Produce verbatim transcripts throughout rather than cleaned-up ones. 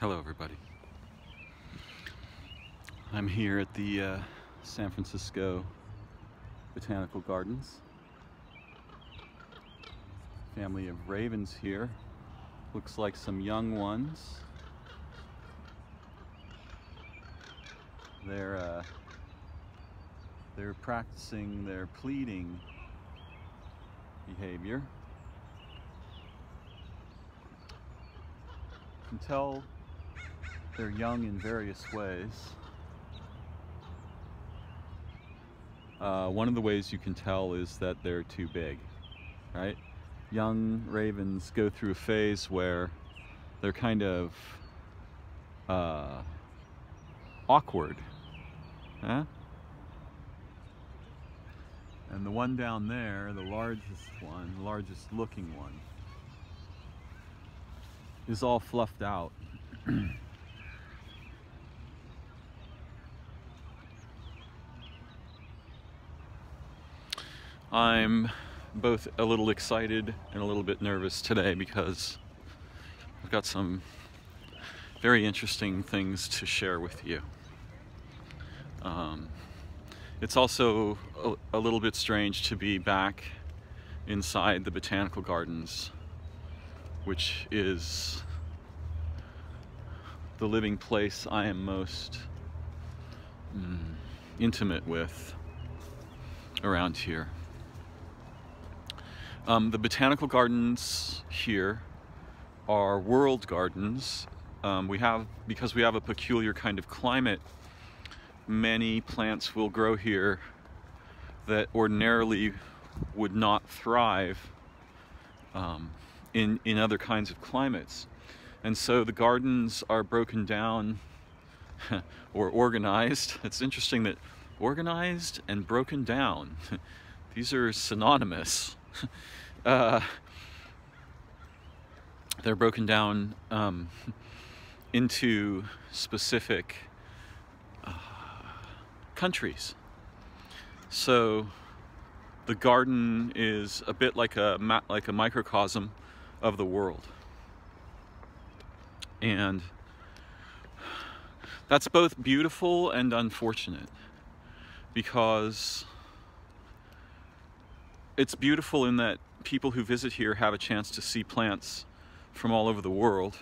Hello everybody. I'm here at the uh, San Francisco Botanical Gardens. Family of ravens here. Looks like some young ones. They're uh, they're practicing their pleading behavior. You can tell they're young in various ways. Uh, one of the ways you can tell is that they're too big, right? Young ravens go through a phase where they're kind of uh, awkward. Huh? And the one down there, the largest one, the largest looking one, is all fluffed out. I'm both a little excited and a little bit nervous today because I've got some very interesting things to share with you. Um, it's also a, a little bit strange to be back inside the Botanical Gardens, which is the living place I am most mm, intimate with around here. Um, the botanical gardens here are world gardens. Um, we have, because we have a peculiar kind of climate, many plants will grow here that ordinarily would not thrive um, in, in other kinds of climates. And so the gardens are broken down or organized. It's interesting that organized and broken down, these are synonymous. Uh, they're broken down um, into specific uh, countries. So the garden is a bit like a, like a microcosm of the world. And that's both beautiful and unfortunate, because it's beautiful in that people who visit here have a chance to see plants from all over the world.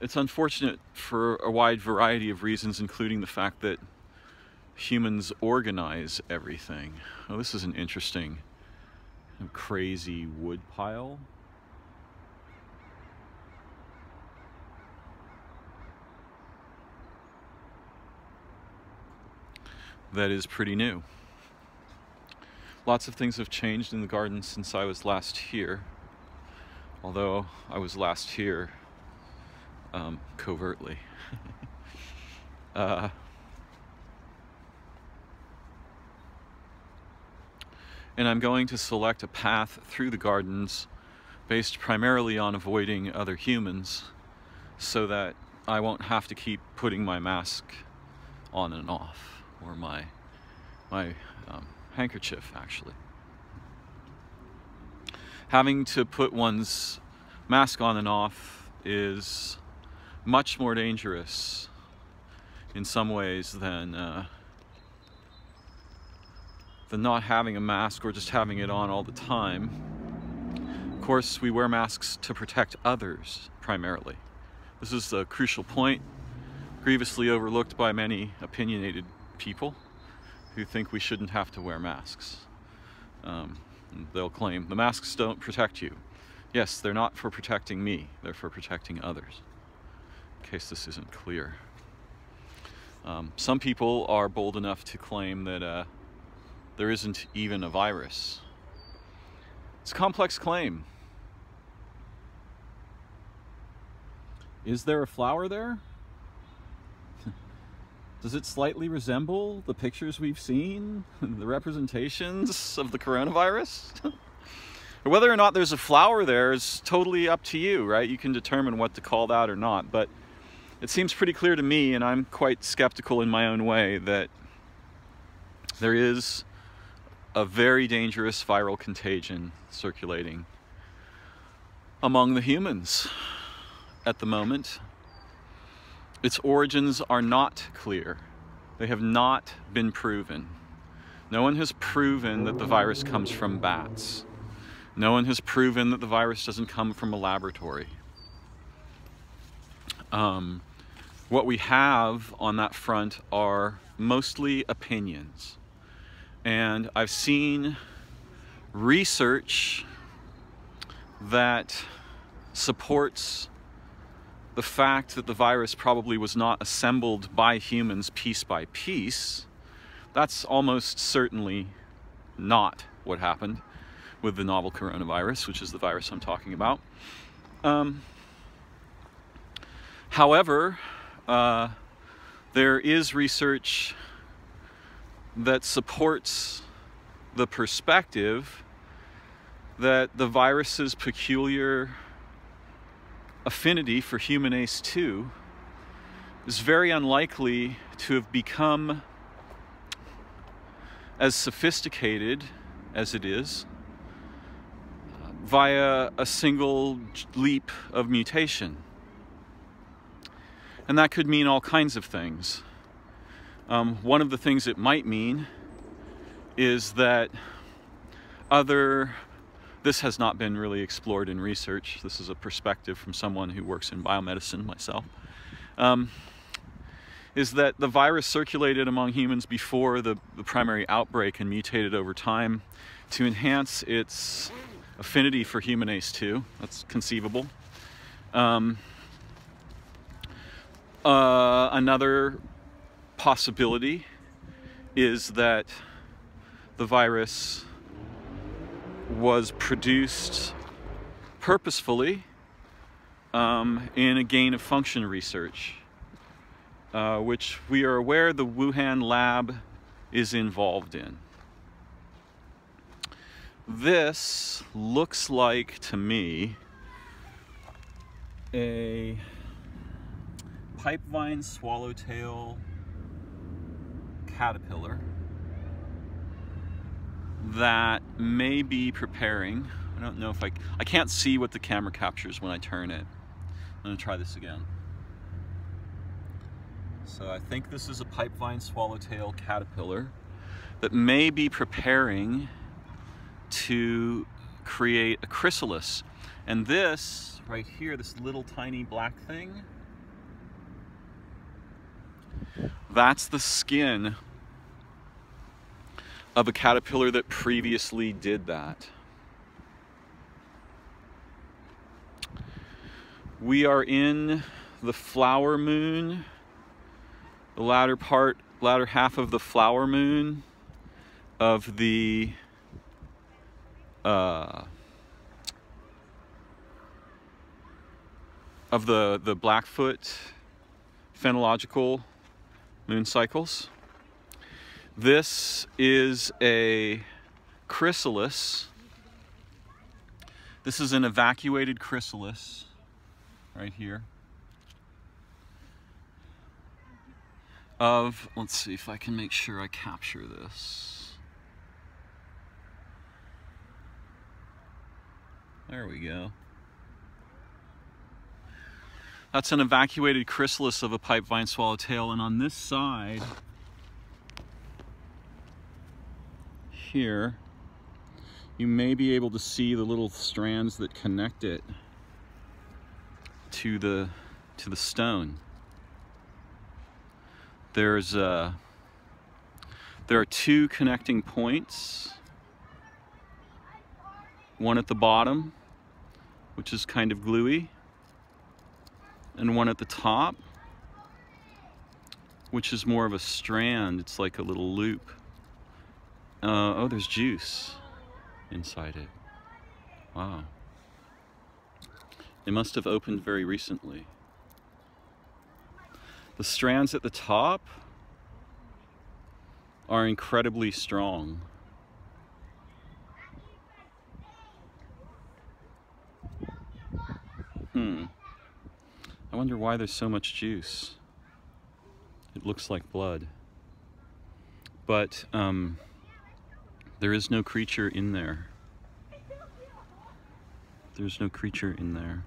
It's unfortunate for a wide variety of reasons, including the fact that humans organize everything. Oh, this is an interesting and crazy wood pile. That is pretty new. Lots of things have changed in the garden since I was last here, although I was last here um, covertly. uh, and I'm going to select a path through the gardens based primarily on avoiding other humans so that I won't have to keep putting my mask on and off, or my, my um, handkerchief, actually. Having to put one's mask on and off is much more dangerous in some ways than, uh, than not having a mask or just having it on all the time. Of course, we wear masks to protect others, primarily. This is a crucial point, grievously overlooked by many opinionated people who think we shouldn't have to wear masks. Um, they'll claim the masks don't protect you. Yes, they're not for protecting me, they're for protecting others, in case this isn't clear. Um, some people are bold enough to claim that uh, there isn't even a virus. It's a complex claim. Is there a flower there? Does it slightly resemble the pictures we've seen, the representations of the coronavirus? Whether or not there's a flower there is totally up to you, right? You can determine what to call that or not, but it seems pretty clear to me, and I'm quite skeptical in my own way, that there is a very dangerous viral contagion circulating among the humans. at the moment. Its origins are not clear. They have not been proven. No one has proven that the virus comes from bats. No one has proven that the virus doesn't come from a laboratory. Um, what we have on that front are mostly opinions. And I've seen research that supports the fact that the virus probably was not assembled by humans piece by piece. That's almost certainly not what happened with the novel coronavirus, which is the virus I'm talking about. Um, however, uh, there is research that supports the perspective that the virus's peculiar affinity for human A C E two is very unlikely to have become as sophisticated as it is via a single leap of mutation. And that could mean all kinds of things. Um, one of the things it might mean is that other, this has not been really explored in research. This is a perspective from someone who works in biomedicine, myself, um, is that the virus circulated among humans before the, the primary outbreak and mutated over time to enhance its affinity for human A C E two. That's conceivable. Um, uh, another possibility is that the virus was produced purposefully um, in a gain of function research, uh, which we are aware the Wuhan lab is involved in. This looks like, to me, a pipevine swallowtail caterpillar that may be preparing. I don't know if I... I can't see what the camera captures when I turn it. I'm going to try this again. So I think this is a pipevine swallowtail caterpillar that may be preparing to create a chrysalis. And this right here, this little tiny black thing, that's the skin of a caterpillar that previously did that. We are in the flower moon, the latter part, latter half of the flower moon of the Uh, of the, the Blackfoot phenological moon cycles. This is a chrysalis. This is an evacuated chrysalis right here of, let's see if I can make sure I capture this. There we go. That's an evacuated chrysalis of a pipevine swallowtail, and on this side here, you may be able to see the little strands that connect it to the to the stone. There's a, there are two connecting points. One at the bottom, which is kind of gluey, and one at the top, which is more of a strand. It's like a little loop. Uh, oh, there's juice inside it. Wow. It must have opened very recently. The strands at the top are incredibly strong. Hmm. I wonder why there's so much juice. It looks like blood. But um, there is no creature in there. There's no creature in there.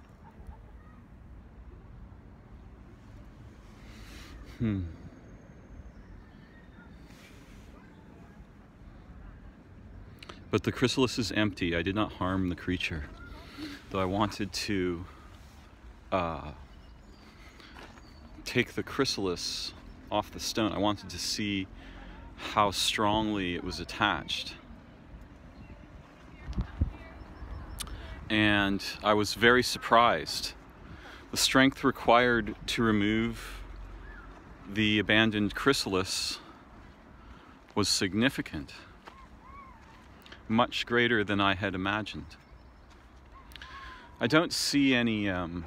Hmm. But the chrysalis is empty. I did not harm the creature, though I wanted to uh, take the chrysalis off the stone. I wanted to see how strongly it was attached. And I was very surprised. The strength required to remove the abandoned chrysalis was significant, much greater than I had imagined. I don't see any, um,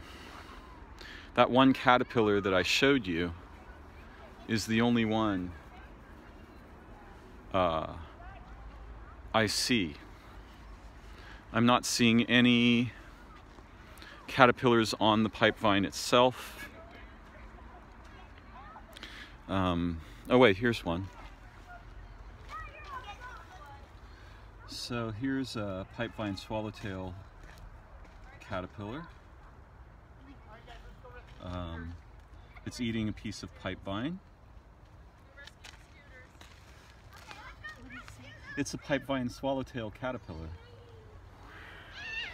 that one caterpillar that I showed you is the only one uh, I see. I'm not seeing any caterpillars on the pipe vine itself. Um, oh wait, here's one. So here's a pipe vine swallowtail caterpillar. Um, it's eating a piece of pipe vine. It's a pipe vine swallowtail caterpillar.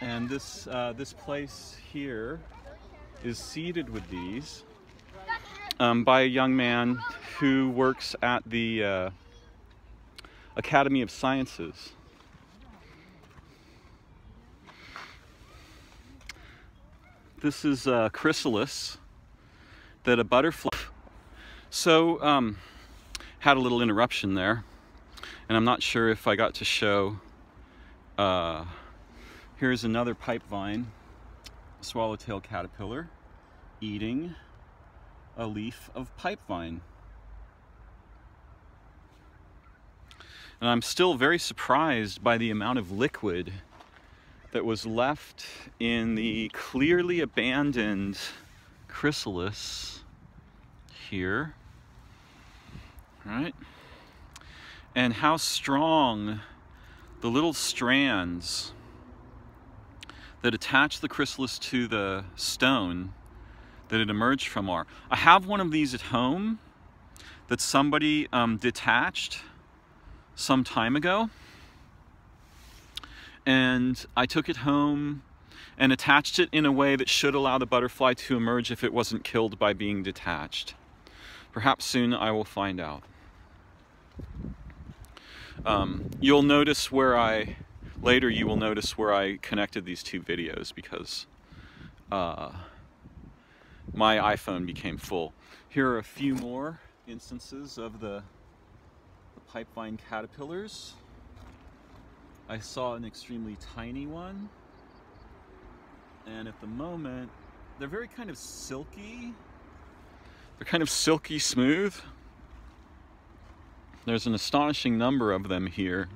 And this, uh, this place here is seeded with these um, by a young man who works at the uh, Academy of Sciences. This is a chrysalis that a butterfly... So, um, had a little interruption there, and I'm not sure if I got to show... Uh, Here's another pipe vine swallowtail caterpillar eating a leaf of pipe vine. And I'm still very surprised by the amount of liquid that was left in the clearly abandoned chrysalis here, right? And how strong the little strands that attach the chrysalis to the stone that it emerged from are. I have one of these at home that somebody um, detached some time ago. And I took it home and attached it in a way that should allow the butterfly to emerge if it wasn't killed by being detached. Perhaps soon I will find out. Um, you'll notice where I... Later you will notice where I connected these two videos because uh, my iPhone became full. Here are a few more instances of the, the pipevine caterpillars. I saw an extremely tiny one, and at the moment they're very kind of silky. They're kind of silky smooth. There's an astonishing number of them here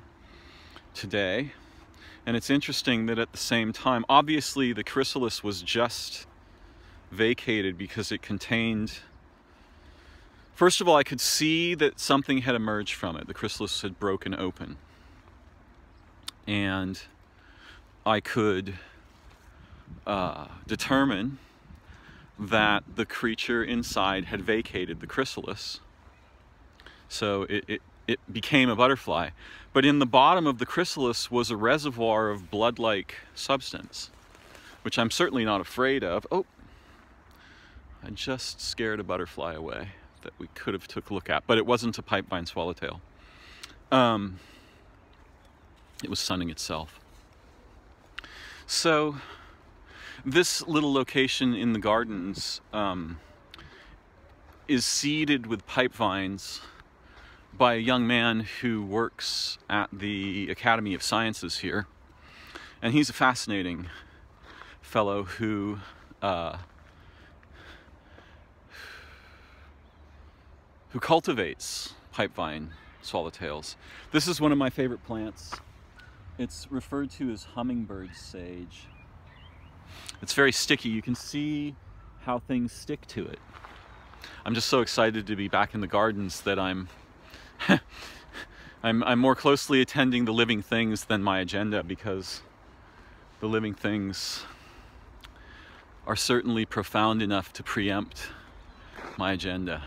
today. And it's interesting that at the same time, obviously the chrysalis was just vacated because it contained, first of all, I could see that something had emerged from it. The chrysalis had broken open. And I could uh, determine that the creature inside had vacated the chrysalis. So it, it It became a butterfly, but in the bottom of the chrysalis was a reservoir of blood-like substance, which I'm certainly not afraid of. Oh, I just scared a butterfly away that we could have took a look at, but it wasn't a pipevine swallowtail. Um, it was sunning itself. So this little location in the gardens um, is seeded with pipe vines by a young man who works at the Academy of Sciences here. And he's a fascinating fellow who uh, who cultivates pipevine swallowtails. This is one of my favorite plants. It's referred to as hummingbird sage. It's very sticky. You can see how things stick to it. I'm just so excited to be back in the gardens that I'm I'm, I'm more closely attending the living things than my agenda, because the living things are certainly profound enough to preempt my agenda.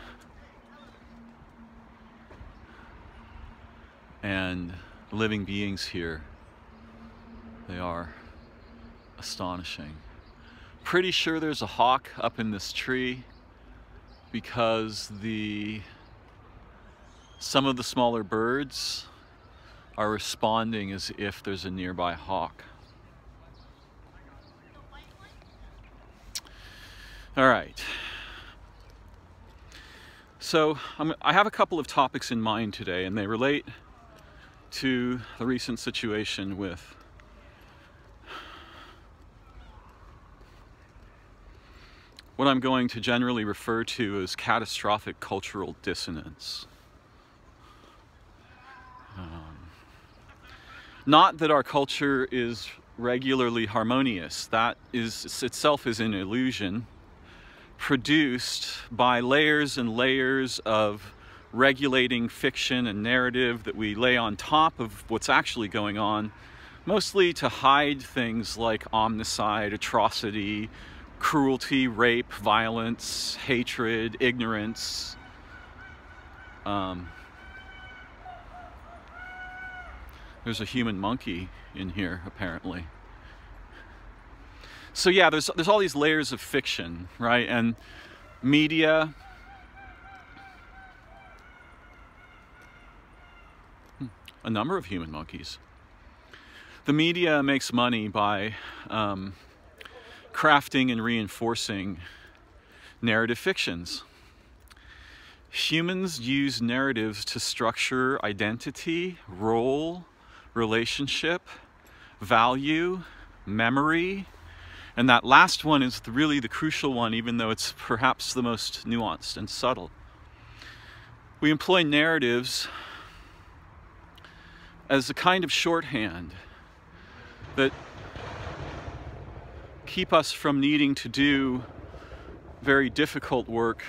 and living beings here. They are astonishing. Pretty sure there's a hawk up in this tree because the some of the smaller birds are responding as if there's a nearby hawk. All right. So I'm, I have a couple of topics in mind today, and they relate to the recent situation with what I'm going to generally refer to as catastrophic cultural dissonance. Um, not that our culture is regularly harmonious. That is itself is an illusion produced by layers and layers of regulating fiction and narrative that we lay on top of what's actually going on, mostly to hide things like omnicide, atrocity, cruelty, rape, violence, hatred, ignorance. Um, there's a human monkey in here, apparently. So yeah, there's, there's all these layers of fiction, right? And media. A number of human monkeys. The media makes money by um, crafting and reinforcing narrative fictions. Humans use narratives to structure identity, role, relationship, value, memory, and that last one is really the crucial one, even though it's perhaps the most nuanced and subtle. We employ narratives as a kind of shorthand that keep us from needing to do very difficult work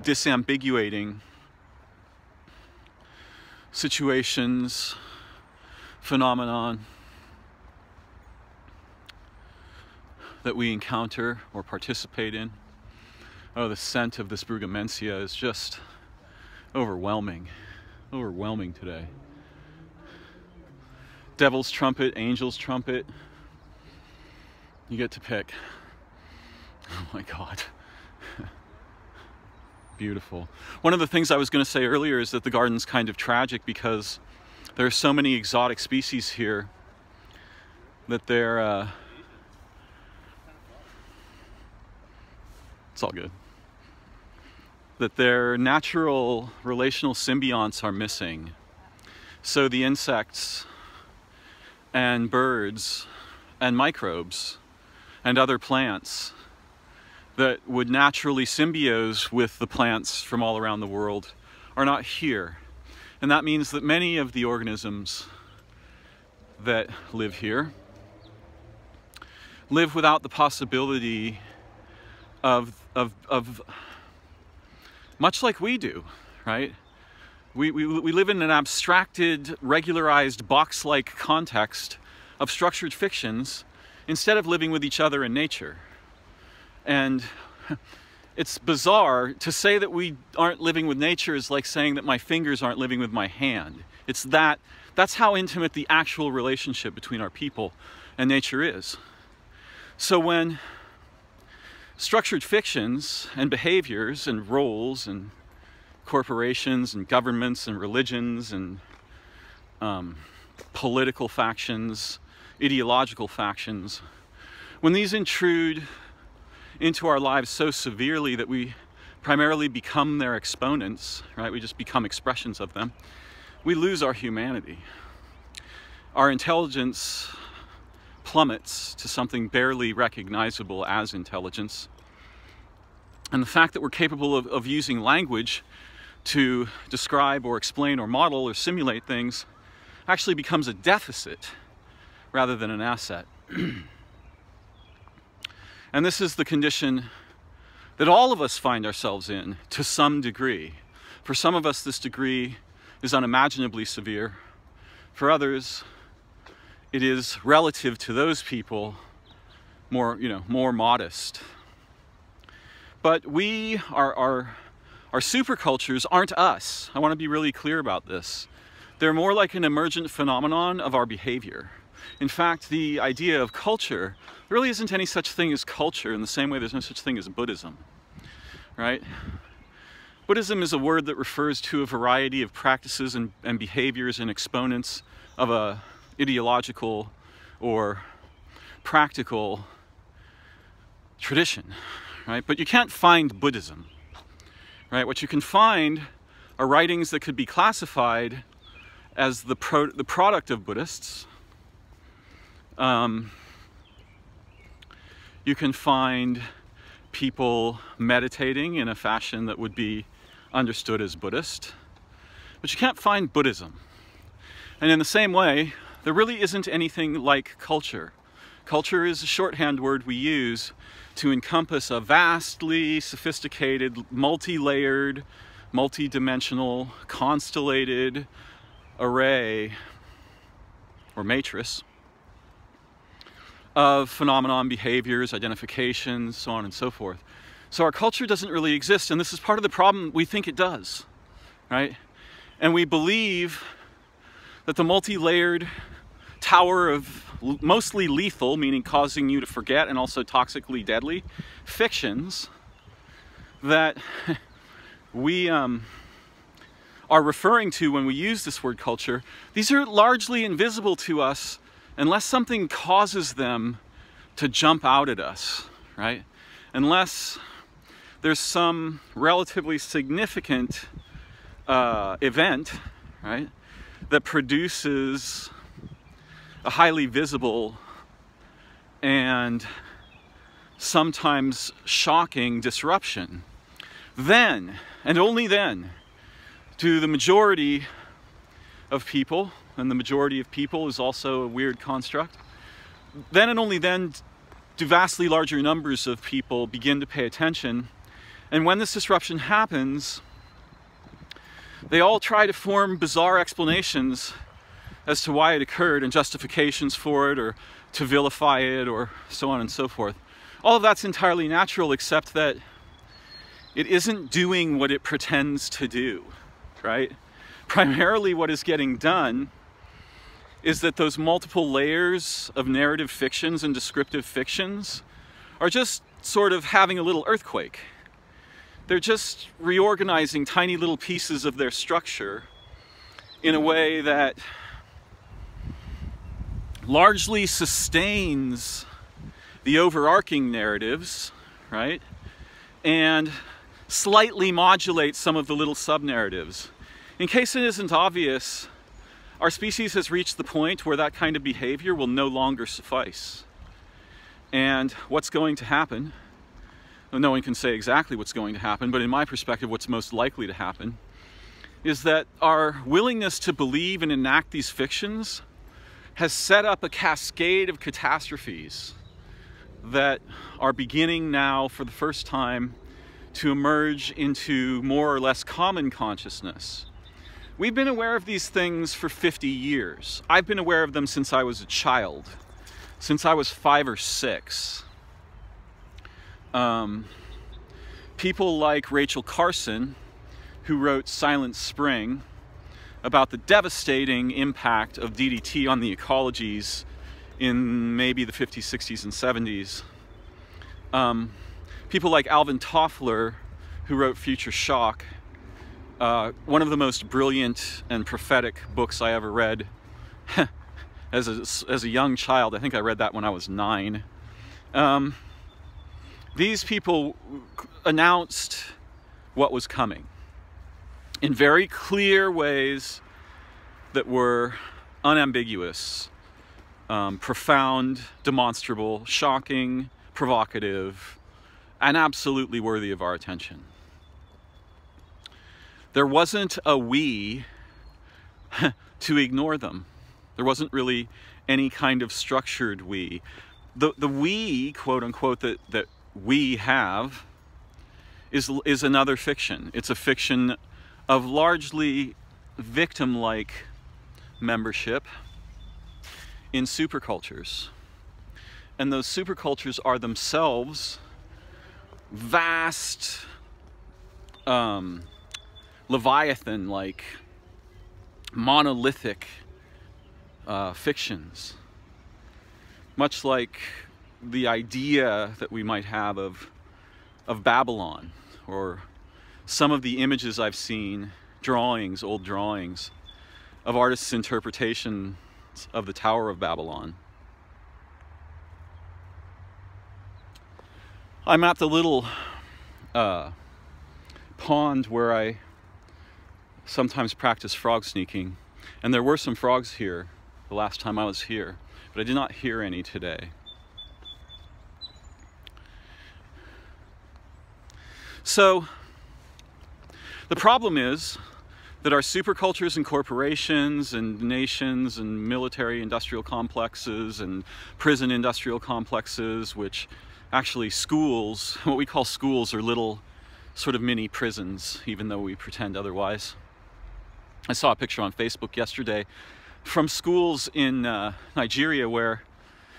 disambiguating situations, phenomenon that we encounter or participate in. Oh, the scent of this Brugmansia is just overwhelming, overwhelming today. Devil's trumpet, angel's trumpet. You get to pick. Oh my God. Beautiful. One of the things I was going to say earlier is that the garden's kind of tragic because there are so many exotic species here that they're... Uh... It's all good. That their natural relational symbionts are missing. So the insects and birds and microbes and other plants that would naturally symbiose with the plants from all around the world are not here. And that means that many of the organisms that live here live without the possibility of, of, of much like we do, right? We, we, we live in an abstracted, regularized, box-like context of structured fictions instead of living with each other in nature. And it's bizarre to say that we aren't living with nature is like saying that my fingers aren't living with my hand. It's that, that's how intimate the actual relationship between our people and nature is. So when structured fictions and behaviors and roles and corporations and governments and religions and um, political factions, ideological factions, when these intrude into our lives so severely that we primarily become their exponents, right? We just become expressions of them. We lose our humanity. Our intelligence plummets to something barely recognizable as intelligence. And the fact that we're capable of, of using language to describe or explain or model or simulate things actually becomes a deficit rather than an asset. And this is the condition that all of us find ourselves in to some degree. For some of us, this degree is unimaginably severe. For others, it is relative to those people more, you know, more modest. But we, our, our, our supercultures, aren't us. I want to be really clear about this. They're more like an emergent phenomenon of our behavior. In fact, the idea of culture, there really isn't any such thing as culture in the same way there's no such thing as Buddhism, right? Buddhism is a word that refers to a variety of practices and, and behaviors and exponents of a ideological or practical tradition, right? But you can't find Buddhism, right? What you can find are writings that could be classified as the, pro the product of Buddhists. Um, you can find people meditating in a fashion that would be understood as Buddhist, but you can't find Buddhism. And in the same way, there really isn't anything like culture. Culture is a shorthand word we use to encompass a vastly sophisticated, multi-layered, multi-dimensional, constellated array or matrix of phenomenon, behaviors, identifications, so on and so forth. So our culture doesn't really exist, and this is part of the problem. We think it does, right? And we believe that the multi-layered tower of mostly lethal, meaning causing you to forget and also toxically deadly, fictions that we um, are referring to when we use this word culture, these are largely invisible to us unless something causes them to jump out at us, right? Unless there's some relatively significant uh, event, right, that produces a highly visible and sometimes shocking disruption. Then, and only then, do the majority of people, and the majority of people is also a weird construct, then and only then do vastly larger numbers of people begin to pay attention. And when this disruption happens, they all try to form bizarre explanations as to why it occurred and justifications for it, or to vilify it, or so on and so forth. All of that's entirely natural, except that it isn't doing what it pretends to do, right? Primarily what is getting done is that those multiple layers of narrative fictions and descriptive fictions are just sort of having a little earthquake. They're just reorganizing tiny little pieces of their structure in a way that largely sustains the overarching narratives, right? And slightly modulates some of the little sub-narratives. In case it isn't obvious, our species has reached the point where that kind of behavior will no longer suffice. And what's going to happen, well, no one can say exactly what's going to happen, but in my perspective, what's most likely to happen is that our willingness to believe and enact these fictions has set up a cascade of catastrophes that are beginning now for the first time to emerge into more or less common consciousness. We've been aware of these things for fifty years. I've been aware of them since I was a child, since I was five or six. Um, people like Rachel Carson, who wrote Silent Spring, about the devastating impact of D D T on the ecologies in maybe the fifties, sixties, and seventies. Um, people like Alvin Toffler, who wrote Future Shock, uh, one of the most brilliant and prophetic books I ever read as, a, as a young child. I think I read that when I was nine. Um, these people announced what was coming in very clear ways that were unambiguous, um, profound, demonstrable, shocking, provocative, and absolutely worthy of our attention. There wasn't a we to ignore them. There wasn't really any kind of structured we. The, the we, quote unquote, that, that we have is, is another fiction. It's a fiction of largely victim-like membership in supercultures. And those supercultures are themselves vast um, Leviathan-like monolithic uh, fictions, much like the idea that we might have of, of Babylon, or some of the images I've seen, drawings, old drawings, of artists' interpretations of the Tower of Babylon. I mapped a little uh, pond where I sometimes practice frog sneaking, and there were some frogs here the last time I was here, but I did not hear any today. So the problem is that our supercultures and corporations and nations and military industrial complexes and prison industrial complexes, which actually schools, what we call schools, are little sort of mini prisons, even though we pretend otherwise. I saw a picture on Facebook yesterday from schools in uh, Nigeria where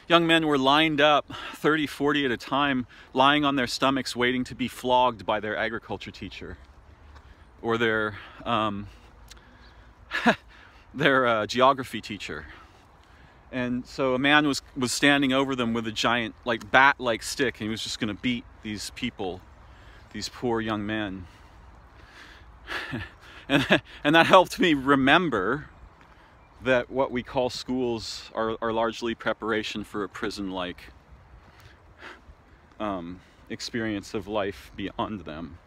young men were lined up thirty, forty at a time, lying on their stomachs waiting to be flogged by their agriculture teacher or their, um, their uh, geography teacher. And so a man was, was standing over them with a giant like bat-like stick, and he was just gonna beat these people, these poor young men. And, and that helped me remember that what we call schools are, are largely preparation for a prison-like um, experience of life beyond them.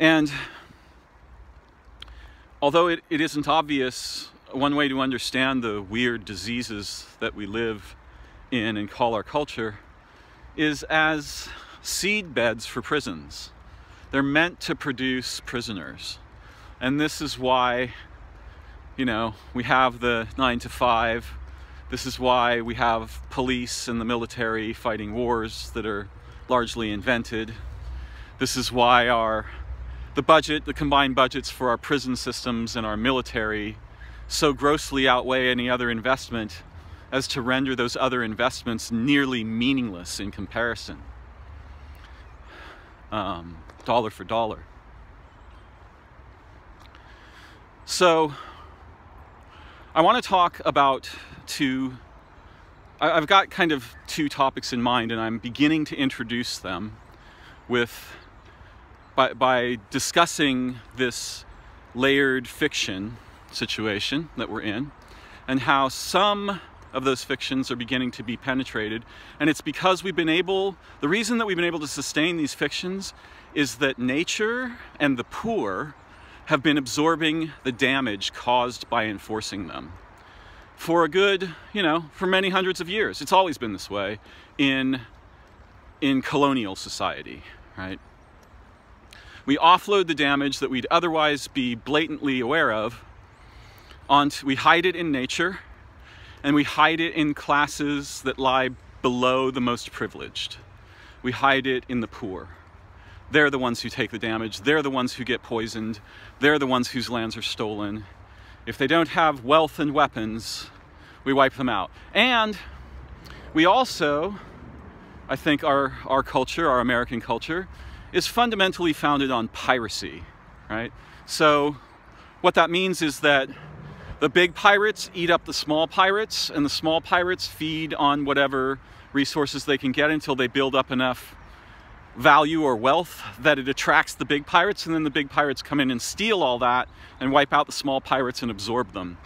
And although it, it isn't obvious, one way to understand the weird diseases that we live in and call our culture is as seed beds for prisons. They're meant to produce prisoners. And this is why, you know, we have the nine to five. This is why we have police and the military fighting wars that are largely invented. This is why our, the budget, the combined budgets for our prison systems and our military so grossly outweigh any other investment as to render those other investments nearly meaningless in comparison, um, dollar for dollar. So I want to talk about two, I've got kind of two topics in mind, and I'm beginning to introduce them with, by, by discussing this layered fiction situation that we're in, and how some of those fictions are beginning to be penetrated. And it's because we've been able, the reason that we've been able to sustain these fictions is that nature and the poor have been absorbing the damage caused by enforcing them for a good, you know, for many hundreds of years. It's always been this way in, in colonial society, right? We offload the damage that we'd otherwise be blatantly aware of onto, we hide it in nature, and we hide it in classes that lie below the most privileged. We hide it in the poor. They're the ones who take the damage. They're the ones who get poisoned. They're the ones whose lands are stolen. If they don't have wealth and weapons, we wipe them out. And we also, I think our, our culture, our American culture, is fundamentally founded on piracy, right? So what that means is that the big pirates eat up the small pirates, and the small pirates feed on whatever resources they can get until they build up enough value or wealth that it attracts the big pirates, and then the big pirates come in and steal all that and wipe out the small pirates and absorb them.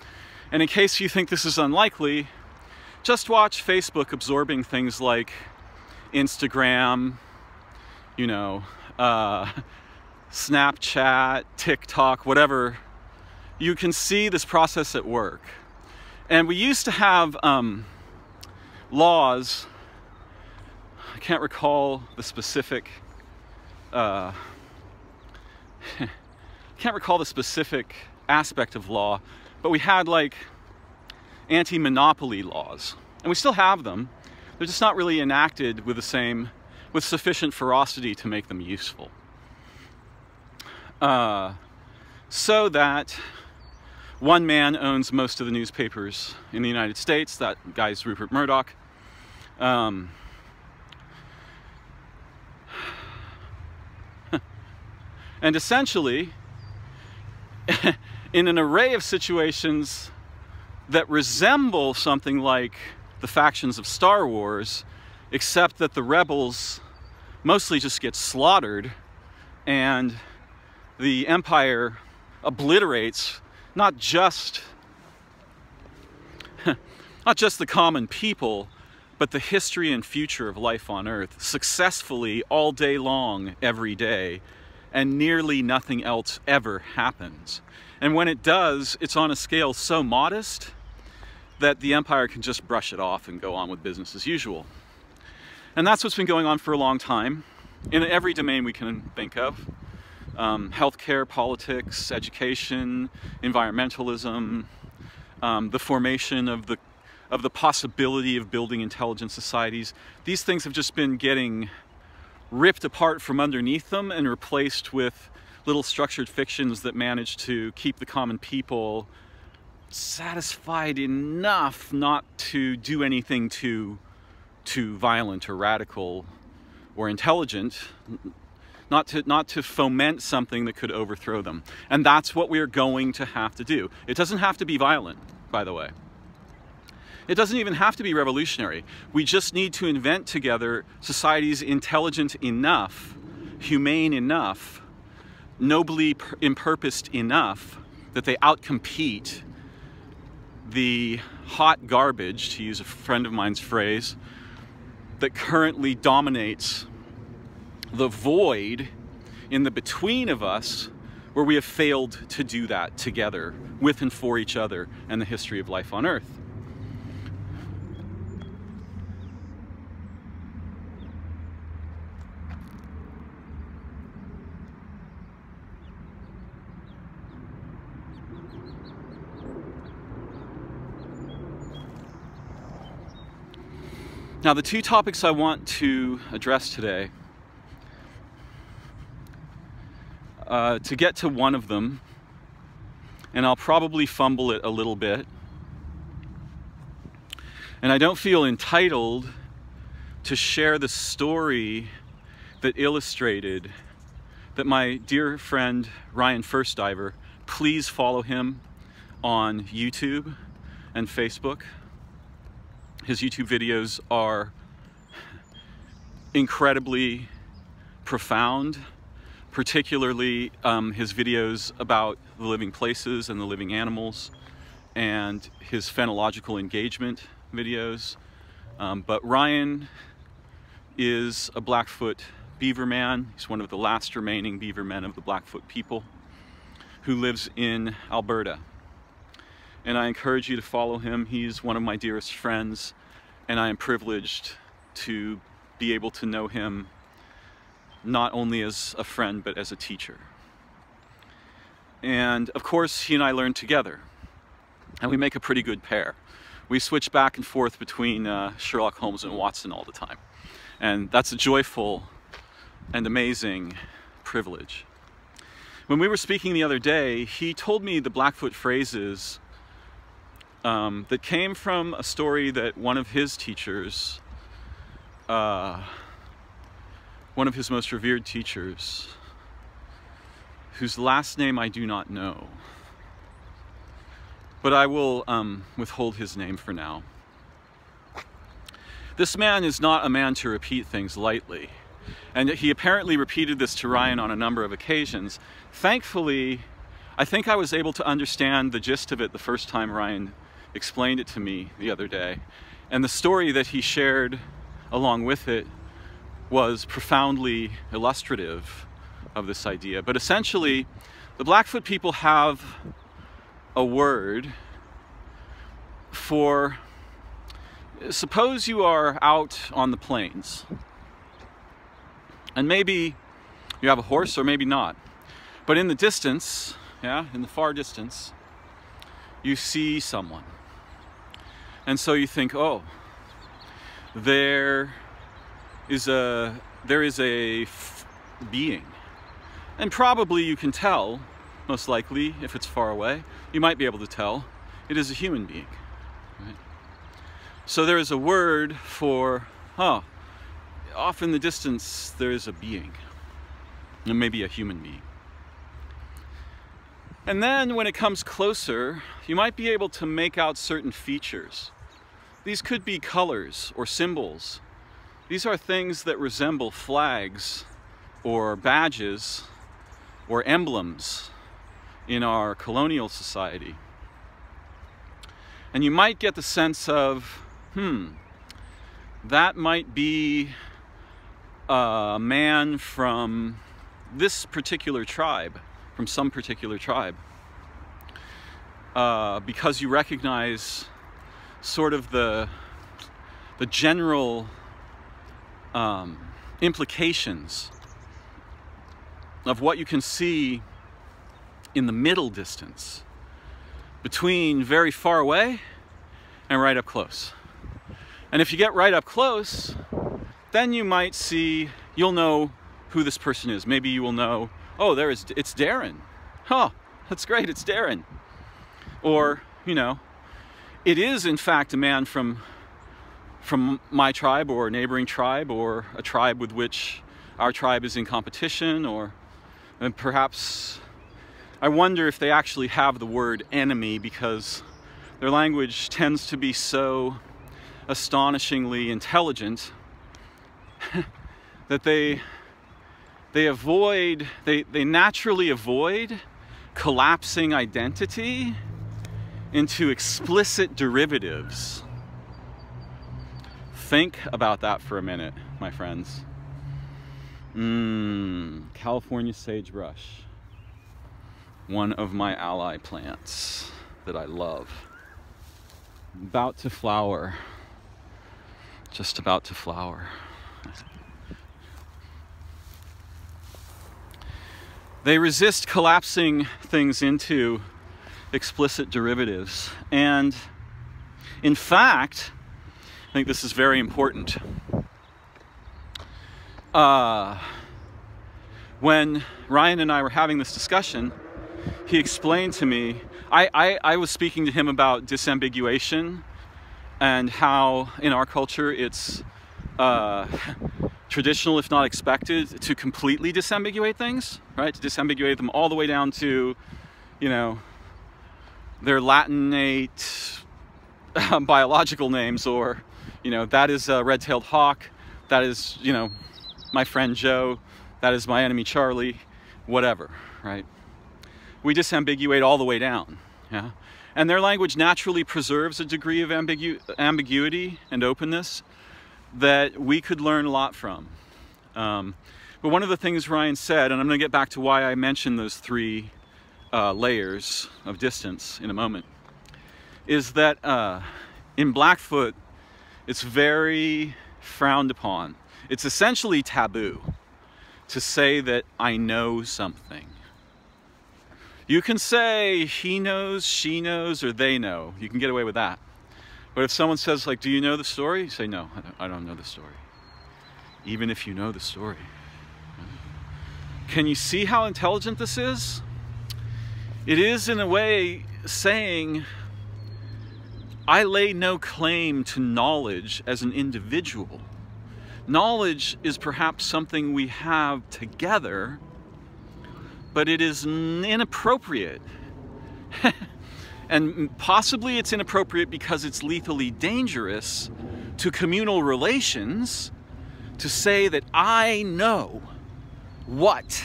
And in case you think this is unlikely, just watch Facebook absorbing things like Instagram, you know, uh, Snapchat, TikTok, whatever. You can see this process at work. And we used to have um, laws, I can't recall the specific, uh, I can't recall the specific aspect of law, but we had like anti-monopoly laws, and we still have them. They're just not really enacted with the same, with sufficient ferocity to make them useful. Uh, so that one man owns most of the newspapers in the United States. That guy's Rupert Murdoch. Um, And essentially, in an array of situations that resemble something like the factions of Star Wars, except that the rebels mostly just get slaughtered and the Empire obliterates not just not just the common people, but the history and future of life on Earth successfully all day long, every day, and nearly nothing else ever happens. And when it does, it's on a scale so modest that the Empire can just brush it off and go on with business as usual. And that's what's been going on for a long time in every domain we can think of. Um, healthcare, politics, education, environmentalism, um, the formation of the, of the possibility of building intelligent societies. These things have just been getting ripped apart from underneath them and replaced with little structured fictions that manage to keep the common people satisfied enough not to do anything too, too violent or radical or intelligent, not to, not to foment something that could overthrow them. And that's what we're going to have to do. It doesn't have to be violent, by the way. It doesn't even have to be revolutionary. We just need to invent together societies intelligent enough, humane enough, nobly impurposed enough that they outcompete the hot garbage, to use a friend of mine's phrase, that currently dominates the void in the between of us, where we have failed to do that together with and for each other and the history of life on Earth. Now, the two topics I want to address today, uh, to get to one of them, and I'll probably fumble it a little bit, and I don't feel entitled to share the story that illustrated that my dear friend Ryan First Diver, please follow him on YouTube and Facebook. His YouTube videos are incredibly profound, particularly um, his videos about the living places and the living animals and his phenological engagement videos. Um, but Ryan is a Blackfoot beaver man. He's one of the last remaining beaver men of the Blackfoot people who lives in Alberta. And I encourage you to follow him. He's one of my dearest friends, and I am privileged to be able to know him not only as a friend, but as a teacher. And of course, he and I learn together, and we make a pretty good pair. We switch back and forth between uh, Sherlock Holmes and Watson all the time, and that's a joyful and amazing privilege. When we were speaking the other day, he told me the Blackfoot phrases Um, that came from a story that one of his teachers, uh, one of his most revered teachers, whose last name I do not know, but I will um, withhold his name for now. This man is not a man to repeat things lightly, and he apparently repeated this to Ryan on a number of occasions. Thankfully, I think I was able to understand the gist of it the first time Ryan explained it to me the other day. And the story that he shared along with it was profoundly illustrative of this idea. But essentially, the Blackfoot people have a word for, suppose you are out on the plains, and maybe you have a horse or maybe not, but in the distance, yeah, in the far distance, you see someone. And so you think, oh, there is a, there is a f being. And probably you can tell, most likely, if it's far away, you might be able to tell, it is a human being. Right? So there is a word for, oh, off in the distance, there is a being, and maybe a human being. And then when it comes closer, you might be able to make out certain features. These could be colors or symbols. These are things that resemble flags or badges or emblems in our colonial society. And you might get the sense of, hmm, that might be a man from this particular tribe, from some particular tribe, uh, because you recognize sort of the, the general um, implications of what you can see in the middle distance between very far away and right up close. And if you get right up close, then you might see, you'll know who this person is. Maybe you will know, oh, there is, it's Darren. Huh, that's great, it's Darren. Or, you know, it is in fact a man from, from my tribe or a neighboring tribe or a tribe with which our tribe is in competition, or and perhaps I wonder if they actually have the word enemy, because their language tends to be so astonishingly intelligent that they they avoid they, they naturally avoid collapsing identity into explicit derivatives. Think about that for a minute, my friends. Mmm, California sagebrush. One of my ally plants that I love. About to flower. Just about to flower. They resist collapsing things into explicit derivatives. And in fact, I think this is very important. Uh, when Ryan and I were having this discussion, he explained to me, I, I, I was speaking to him about disambiguation and how in our culture it's uh, traditional, if not expected, to completely disambiguate things, right? To disambiguate them all the way down to, you know, their Latinate um, biological names, or, you know, that is a red-tailed hawk, that is, you know, my friend Joe, that is my enemy Charlie, whatever, right? We disambiguate all the way down, yeah? And their language naturally preserves a degree of ambigu ambiguity and openness that we could learn a lot from. Um, but one of the things Ryan said, and I'm gonna get back to why I mentioned those three uh, layers of distance in a moment, is that uh, in Blackfoot, it's very frowned upon. It's essentially taboo to say that I know something. You can say he knows, she knows, or they know. You can get away with that. But if someone says, like, do you know the story? You say, no, I don't, I don't know the story. Even if you know the story. Can you see how intelligent this is? It is, in a way, saying, I lay no claim to knowledge as an individual. Knowledge is perhaps something we have together, but it is inappropriate. And possibly it's inappropriate because it's lethally dangerous to communal relations to say that I know what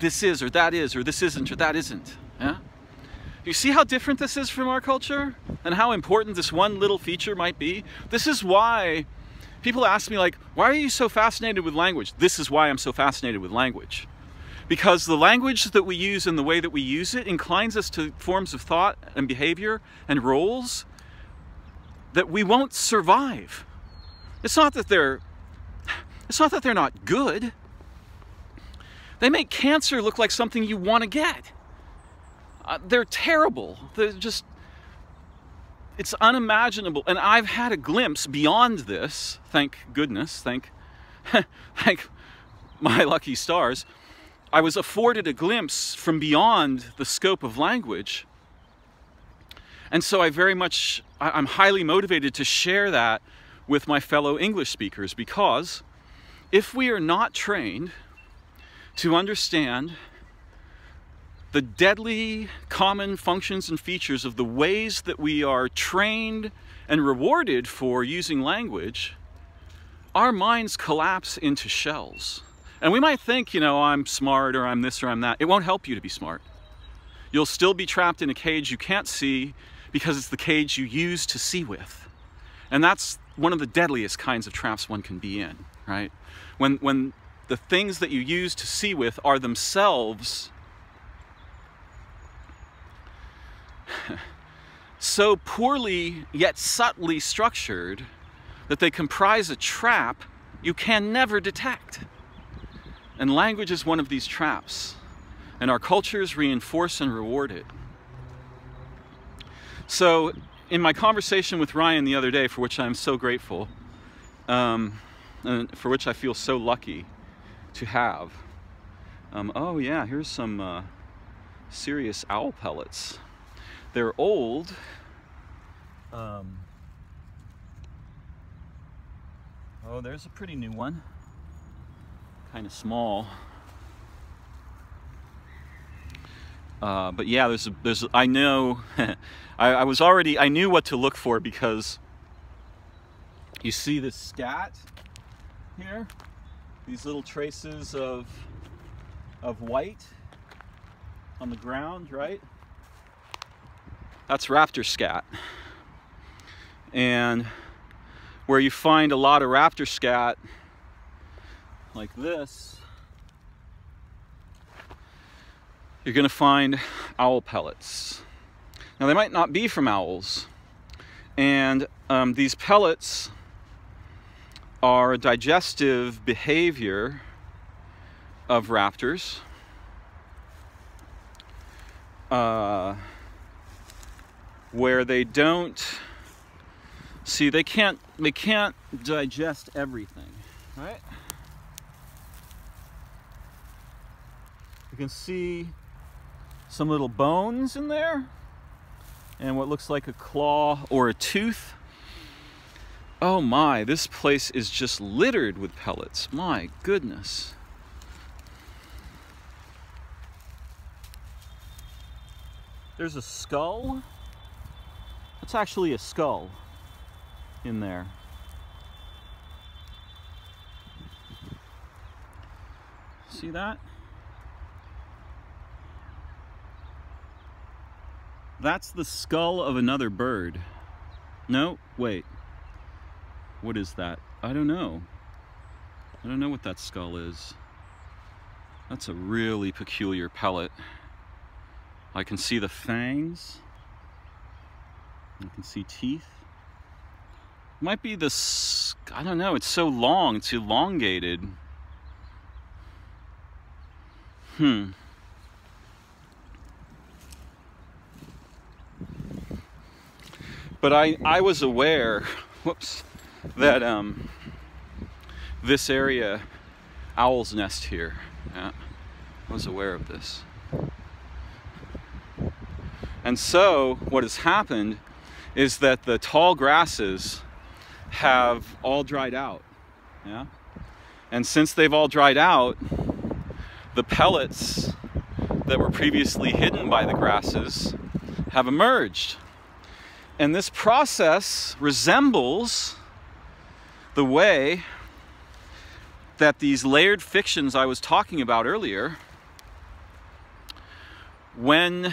this is, or that is, or this isn't, or that isn't. Yeah? You see how different this is from our culture and how important this one little feature might be? This is why people ask me, like, why are you so fascinated with language? This is why I'm so fascinated with language. Because the language that we use and the way that we use it inclines us to forms of thought and behavior and roles that we won't survive. It's not that they're, it's not that they're not good. They make cancer look like something you want to get. Uh, they're terrible. They're just, it's unimaginable. And I've had a glimpse beyond this, thank goodness, thank, thank my lucky stars. I was afforded a glimpse from beyond the scope of language. And so I very much, I'm highly motivated to share that with my fellow English speakers, because if we are not trained to understand the deadly common functions and features of the ways that we are trained and rewarded for using language, our minds collapse into shells. And we might think, you know, I'm smart or I'm this or I'm that. It won't help you to be smart. You'll still be trapped in a cage you can't see because it's the cage you use to see with. And that's one of the deadliest kinds of traps one can be in, right? When, when the things that you use to see with are themselves so poorly yet subtly structured that they comprise a trap you can never detect. And language is one of these traps, and our cultures reinforce and reward it. So, in my conversation with Ryan the other day, for which I'm so grateful, um, and for which I feel so lucky to have, um, oh yeah, here's some uh, serious owl pellets. They're old. Um, oh, there's a pretty new one. Kind of small, uh, but yeah, there's a, there's a, I know I, I was already I knew what to look for, because you see this scat here, these little traces of of white on the ground, right? That's raptor scat, and where you find a lot of raptor scat like this, you're gonna find owl pellets. Now, they might not be from owls, and um, these pellets are a digestive behavior of raptors. Uh, where they don't, see, they can't, they can't digest everything, right? You can see some little bones in there and what looks like a claw or a tooth. Oh my, this place is just littered with pellets. My goodness. There's a skull. That's actually a skull in there. See that? That's the skull of another bird. No, wait. What is that? I don't know. I don't know what that skull is. That's a really peculiar pellet. I can see the fangs. I can see teeth. It might be this, I don't know, it's so long, it's elongated. Hmm. But I, I was aware, whoops, that um, this area, owls nest here. Yeah, I was aware of this. And so what has happened is that the tall grasses have all dried out. Yeah? And since they've all dried out, the pellets that were previously hidden by the grasses have emerged. And this process resembles the way that these layered fictions I was talking about earlier, when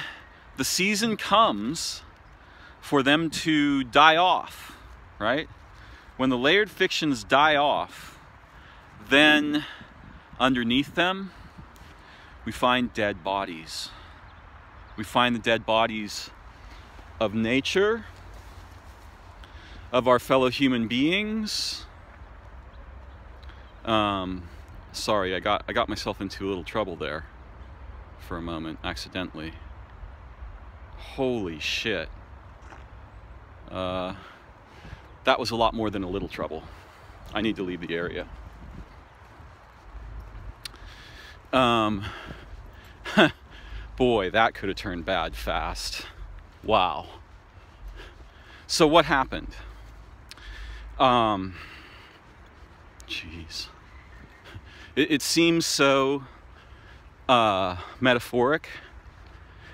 the season comes for them to die off, right? When the layered fictions die off, then underneath them, we find dead bodies. We find the dead bodies of nature, of our fellow human beings. Um, sorry, I got, I got myself into a little trouble there for a moment, accidentally. Holy shit. Uh, that was a lot more than a little trouble. I need to leave the area. Um, boy, that could have turned bad fast. Wow. So what happened? Um, geez. It, it seems so uh, metaphoric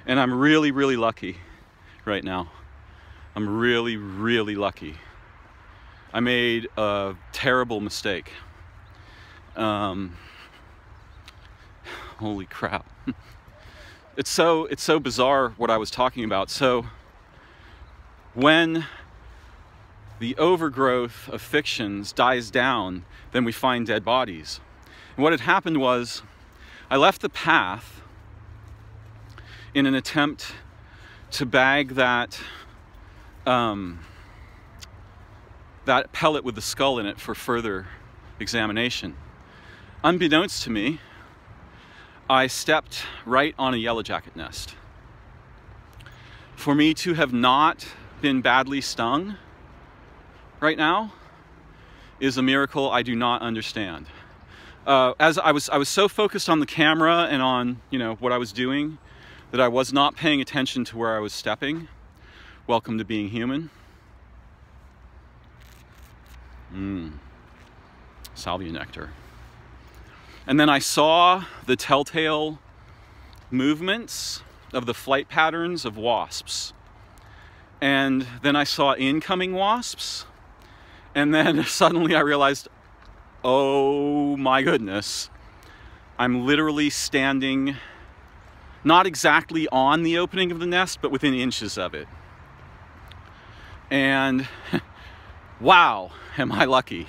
And I'm really, really lucky right now. I'm really, really lucky. I made a terrible mistake. Um, holy crap. It's so, it's so bizarre what I was talking about. So when the overgrowth of fictions dies down, then we find dead bodies. And what had happened was I left the path in an attempt to bag that, um, that pellet with the skull in it for further examination. Unbeknownst to me, I stepped right on a yellowjacket nest. For me to have not been badly stung right now is a miracle I do not understand. Uh, as I was, I was so focused on the camera and on, you know, what I was doing that I was not paying attention to where I was stepping. Welcome to being human. Mmm. Salvia nectar. And then I saw the telltale movements of the flight patterns of wasps. And then I saw incoming wasps. And then suddenly I realized, oh my goodness, I'm literally standing not exactly on the opening of the nest, but within inches of it. And wow, am I lucky.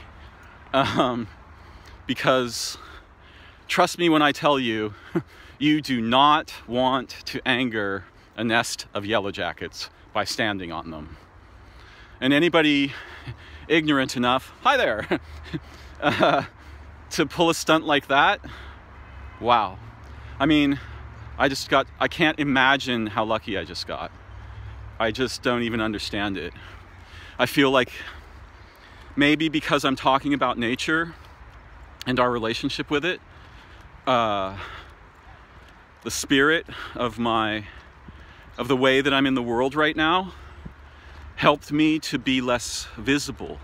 Um, because trust me when I tell you, you do not want to anger a nest of yellow jackets by standing on them. And anybody ignorant enough, hi there, uh, to pull a stunt like that, wow. I mean, I just got, I can't imagine how lucky I just got. I just don't even understand it. I feel like maybe because I'm talking about nature and our relationship with it, Uh, the spirit of my, of the way that I'm in the world right now helped me to be less visible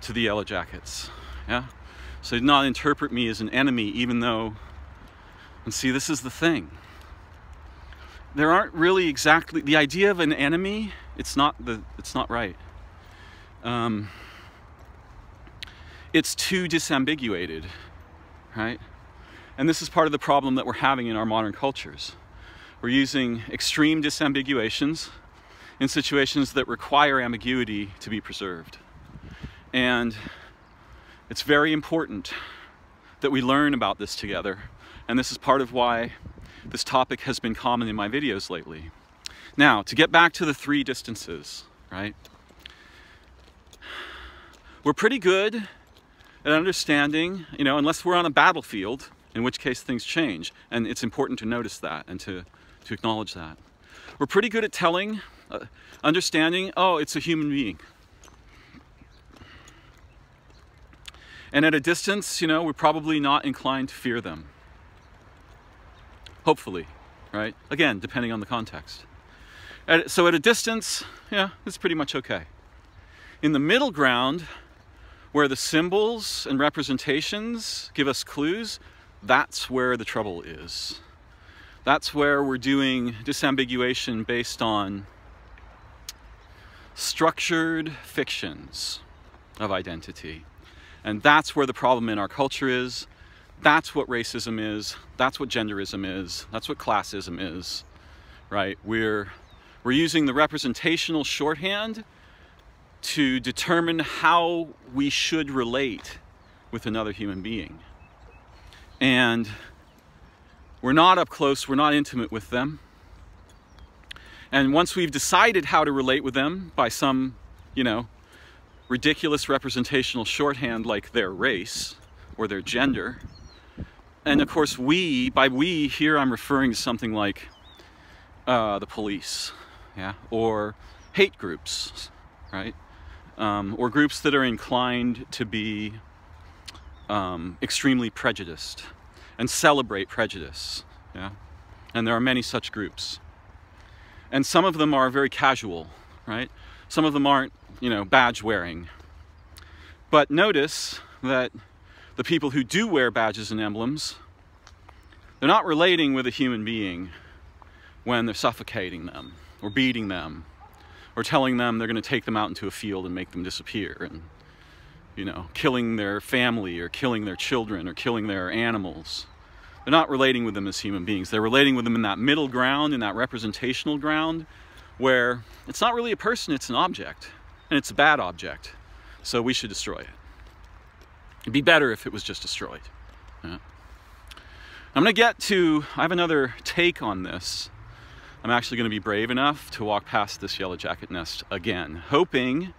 to the yellow jackets. Yeah. So did not interpret me as an enemy, even though, and see, this is the thing. There aren't really exactly, the idea of an enemy, it's not the, it's not right. Um, it's too disambiguated, right? And this is part of the problem that we're having in our modern cultures. We're using extreme disambiguations in situations that require ambiguity to be preserved. And it's very important that we learn about this together. And this is part of why this topic has been common in my videos lately. Now, to get back to the three distances, right? We're pretty good at understanding, you know, unless we're on a battlefield, in which case things change, and it's important to notice that and to, to acknowledge that. We're pretty good at telling, uh, understanding, oh, it's a human being. And at a distance, you know, we're probably not inclined to fear them. Hopefully, right? Again, depending on the context. At, so at a distance, yeah, it's pretty much okay. In the middle ground, where the symbols and representations give us clues, that's where the trouble is. That's where we're doing disambiguation based on structured fictions of identity. And that's where the problem in our culture is. That's what racism is. That's what genderism is. That's what classism is, right? We're, we're using the representational shorthand to determine how we should relate with another human being. And we're not up close, we're not intimate with them. And once we've decided how to relate with them by some, you know, ridiculous representational shorthand like their race or their gender, and of course we, by we here I'm referring to something like uh, the police, yeah, or hate groups, right? Um, or groups that are inclined to be Um, extremely prejudiced and celebrate prejudice, yeah? And there are many such groups. And some of them are very casual, right? Some of them aren't, you know, badge wearing. But notice that the people who do wear badges and emblems, they're not relating with a human being when they're suffocating them or beating them or telling them they're going to take them out into a field and make them disappear, and, you know, killing their family or killing their children or killing their animals. They're not relating with them as human beings. They're relating with them in that middle ground, in that representational ground, where it's not really a person, it's an object. And it's a bad object. So we should destroy it. It'd be better if it was just destroyed. Yeah. I'm going to get to, I have another take on this. I'm actually going to be brave enough to walk past this yellow jacket nest again, hoping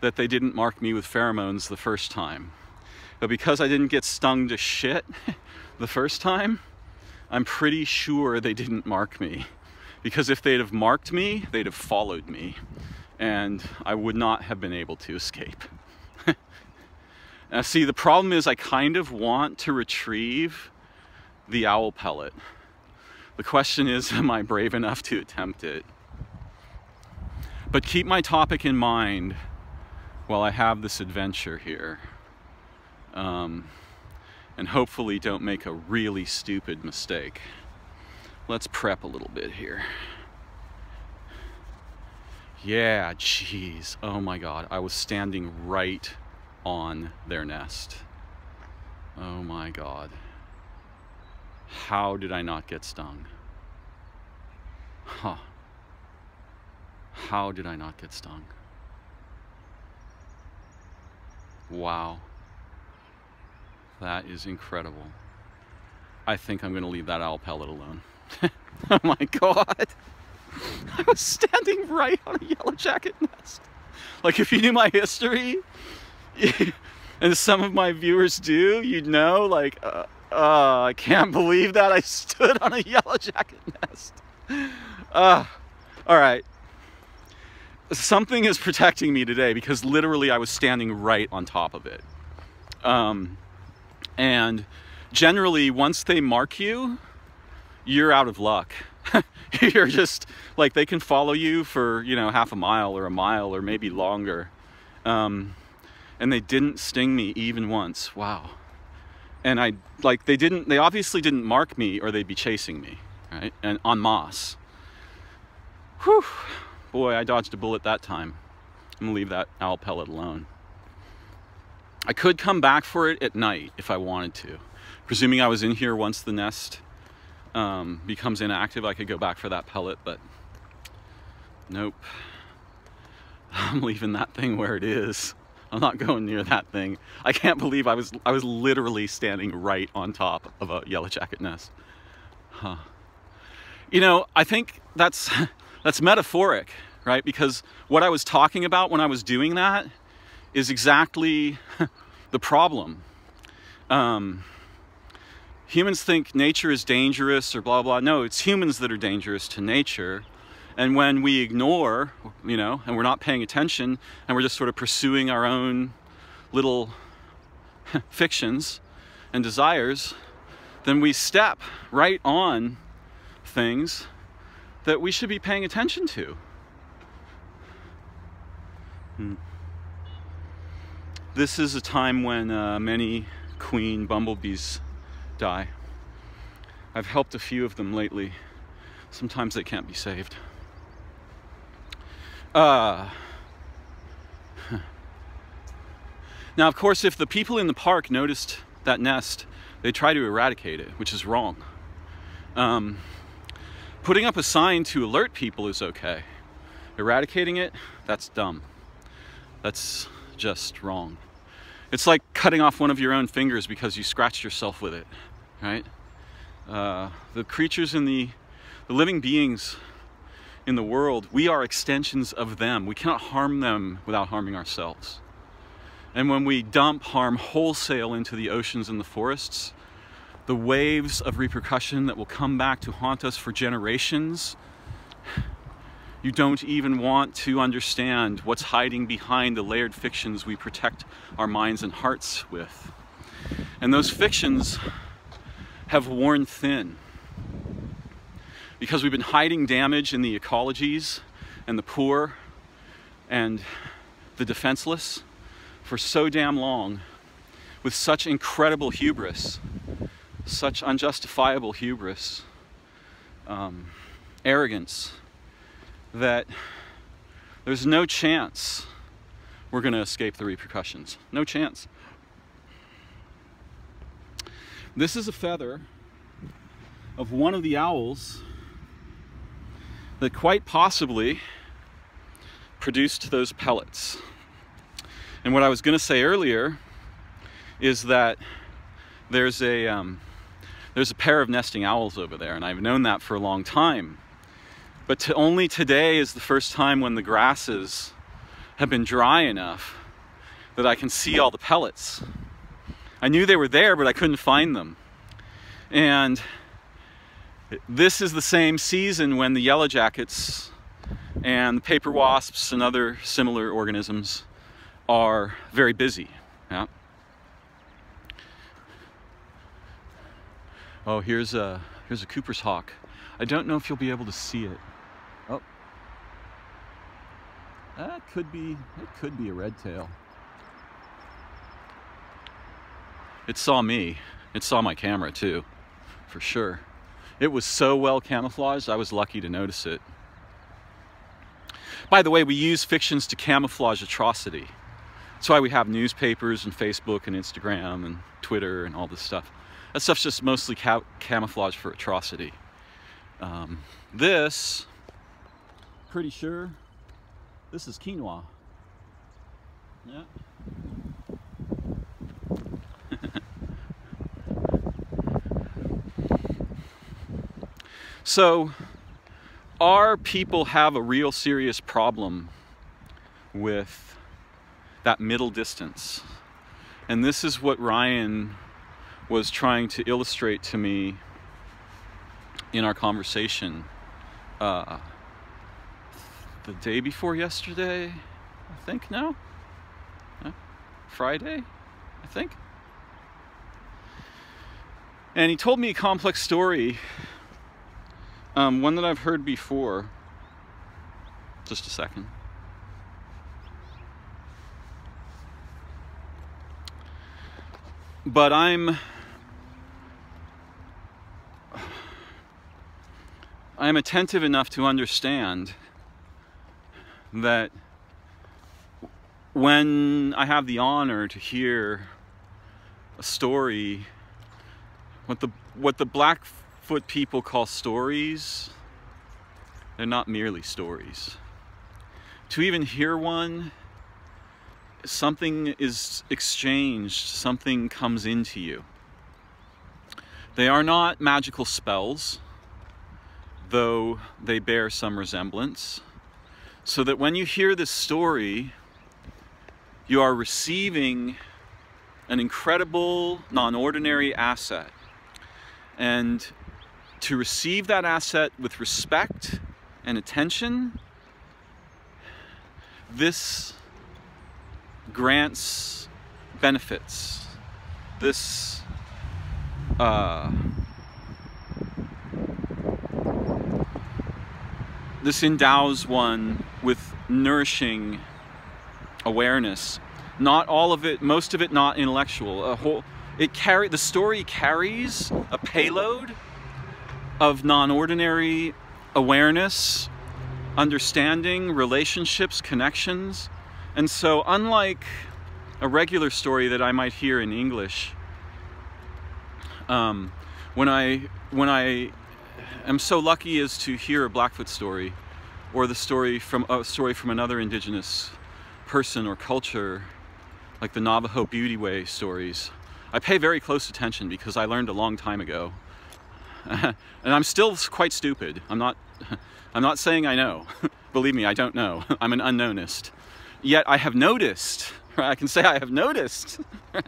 that they didn't mark me with pheromones the first time. But because I didn't get stung to shit the first time, I'm pretty sure they didn't mark me. Because if they'd have marked me, they'd have followed me. And I would not have been able to escape. Now, see, the problem is I kind of want to retrieve the owl pellet. The question is, am I brave enough to attempt it? But keep my topic in mind while I have this adventure here. Um, and hopefully don't make a really stupid mistake. Let's prep a little bit here. Yeah, jeez. Oh my God. I was standing right on their nest. Oh my God. How did I not get stung? Huh. How did I not get stung? Wow. That is incredible. I think I'm going to leave that owl pellet alone. Oh my God. I was standing right on a yellow jacket nest. Like, if you knew my history, and some of my viewers do, you'd know, like, uh, uh, I can't believe that I stood on a yellow jacket nest. Uh, all right. Something is protecting me today because literally I was standing right on top of it. Um, and generally, once they mark you, you're out of luck. You're just, like, they can follow you for, you know, half a mile or a mile or maybe longer. Um, and they didn't sting me even once. Wow. And I, like, they didn't, they obviously didn't mark me or they'd be chasing me, right? And en masse. Whew. Boy, I dodged a bullet that time. I'm gonna leave that owl pellet alone. I could come back for it at night if I wanted to. Presuming I was in here once the nest Um, becomes inactive, I could go back for that pellet, but nope. I'm leaving that thing where it is. I'm not going near that thing. I can't believe I was I was literally standing right on top of a yellow jacket nest. Huh. You know, I think that's that's metaphoric, right? Because what I was talking about when I was doing that is exactly the problem. Um, Humans think nature is dangerous or blah, blah. No, it's humans that are dangerous to nature. And when we ignore, you know, and we're not paying attention, and we're just sort of pursuing our own little fictions and desires, then we step right on things that we should be paying attention to. Hmm. This is a time when uh, many queen bumblebees die. I've helped a few of them lately. Sometimes they can't be saved. Uh, huh. Now, of course, if the people in the park noticed that nest, they try to eradicate it, which is wrong. Um, putting up a sign to alert people is okay. Eradicating it, that's dumb. That's just wrong. It's like cutting off one of your own fingers because you scratched yourself with it, right? Uh, the creatures in the, the living beings in the world, we are extensions of them. We cannot harm them without harming ourselves. And when we dump harm wholesale into the oceans and the forests, the waves of repercussion that will come back to haunt us for generations, you don't even want to understand what's hiding behind the layered fictions we protect our minds and hearts with. And those fictions have worn thin because we've been hiding damage in the ecologies and the poor and the defenseless for so damn long with such incredible hubris, such unjustifiable hubris. Um, arrogance that there's no chance we're going to escape the repercussions. No chance. This is a feather of one of the owls that quite possibly produced those pellets. And what I was going to say earlier is that there's a um, there's a pair of nesting owls over there, and I've known that for a long time. But to only today is the first time when the grasses have been dry enough that I can see all the pellets. I knew they were there, but I couldn't find them. And this is the same season when the yellow jackets and the paper wasps and other similar organisms are very busy. Yeah. Oh, here's a, here's a Cooper's hawk. I don't know if you'll be able to see it. Oh, that could be, it could be a red tail. It saw me. It saw my camera too, for sure. It was so well camouflaged, I was lucky to notice it. By the way, we use fictions to camouflage atrocity. That's why we have newspapers and Facebook and Instagram and Twitter and all this stuff. That stuff's just mostly ca camouflage for atrocity. Um, this, pretty sure, this is quinoa. Yeah. So, our people have a real serious problem with that middle distance. And this is what Ryan was trying to illustrate to me in our conversation uh, the day before yesterday, I think now? Yeah. Friday, I think? And he told me a complex story. Um, one that I've heard before. Just a second. But I'm... I'm attentive enough to understand that when I have the honor to hear a story, what the, what the black... What people call stories, they're not merely stories. To even hear one, something is exchanged, something comes into you. They are not magical spells, though they bear some resemblance, so that when you hear this story, you are receiving an incredible, non-ordinary asset. And to receive that asset with respect and attention, this grants benefits. This uh, this endows one with nourishing awareness. Not all of it, most of it not intellectual. A whole, it carry the story carries a payload of non-ordinary awareness, understanding, relationships, connections. And so unlike a regular story that I might hear in English, um, when I, when I am so lucky as to hear a Blackfoot story or the story from, a story from another indigenous person or culture, like the Navajo Beauty Way stories, I pay very close attention because I learned a long time ago. And I'm still quite stupid. I'm not, I'm not saying I know. Believe me, I don't know. I'm an unknownist. Yet I have noticed, right? I can say I have noticed right?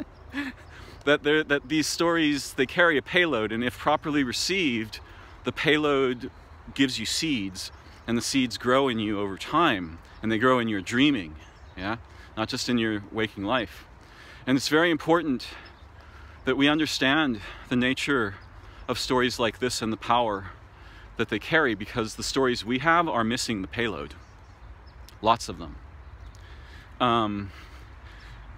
that, there, that these stories, they carry a payload, and if properly received, the payload gives you seeds, and the seeds grow in you over time, and they grow in your dreaming, yeah? Not just in your waking life. And it's very important that we understand the nature of stories like this and the power that they carry, because the stories we have are missing the payload. Lots of them. Um,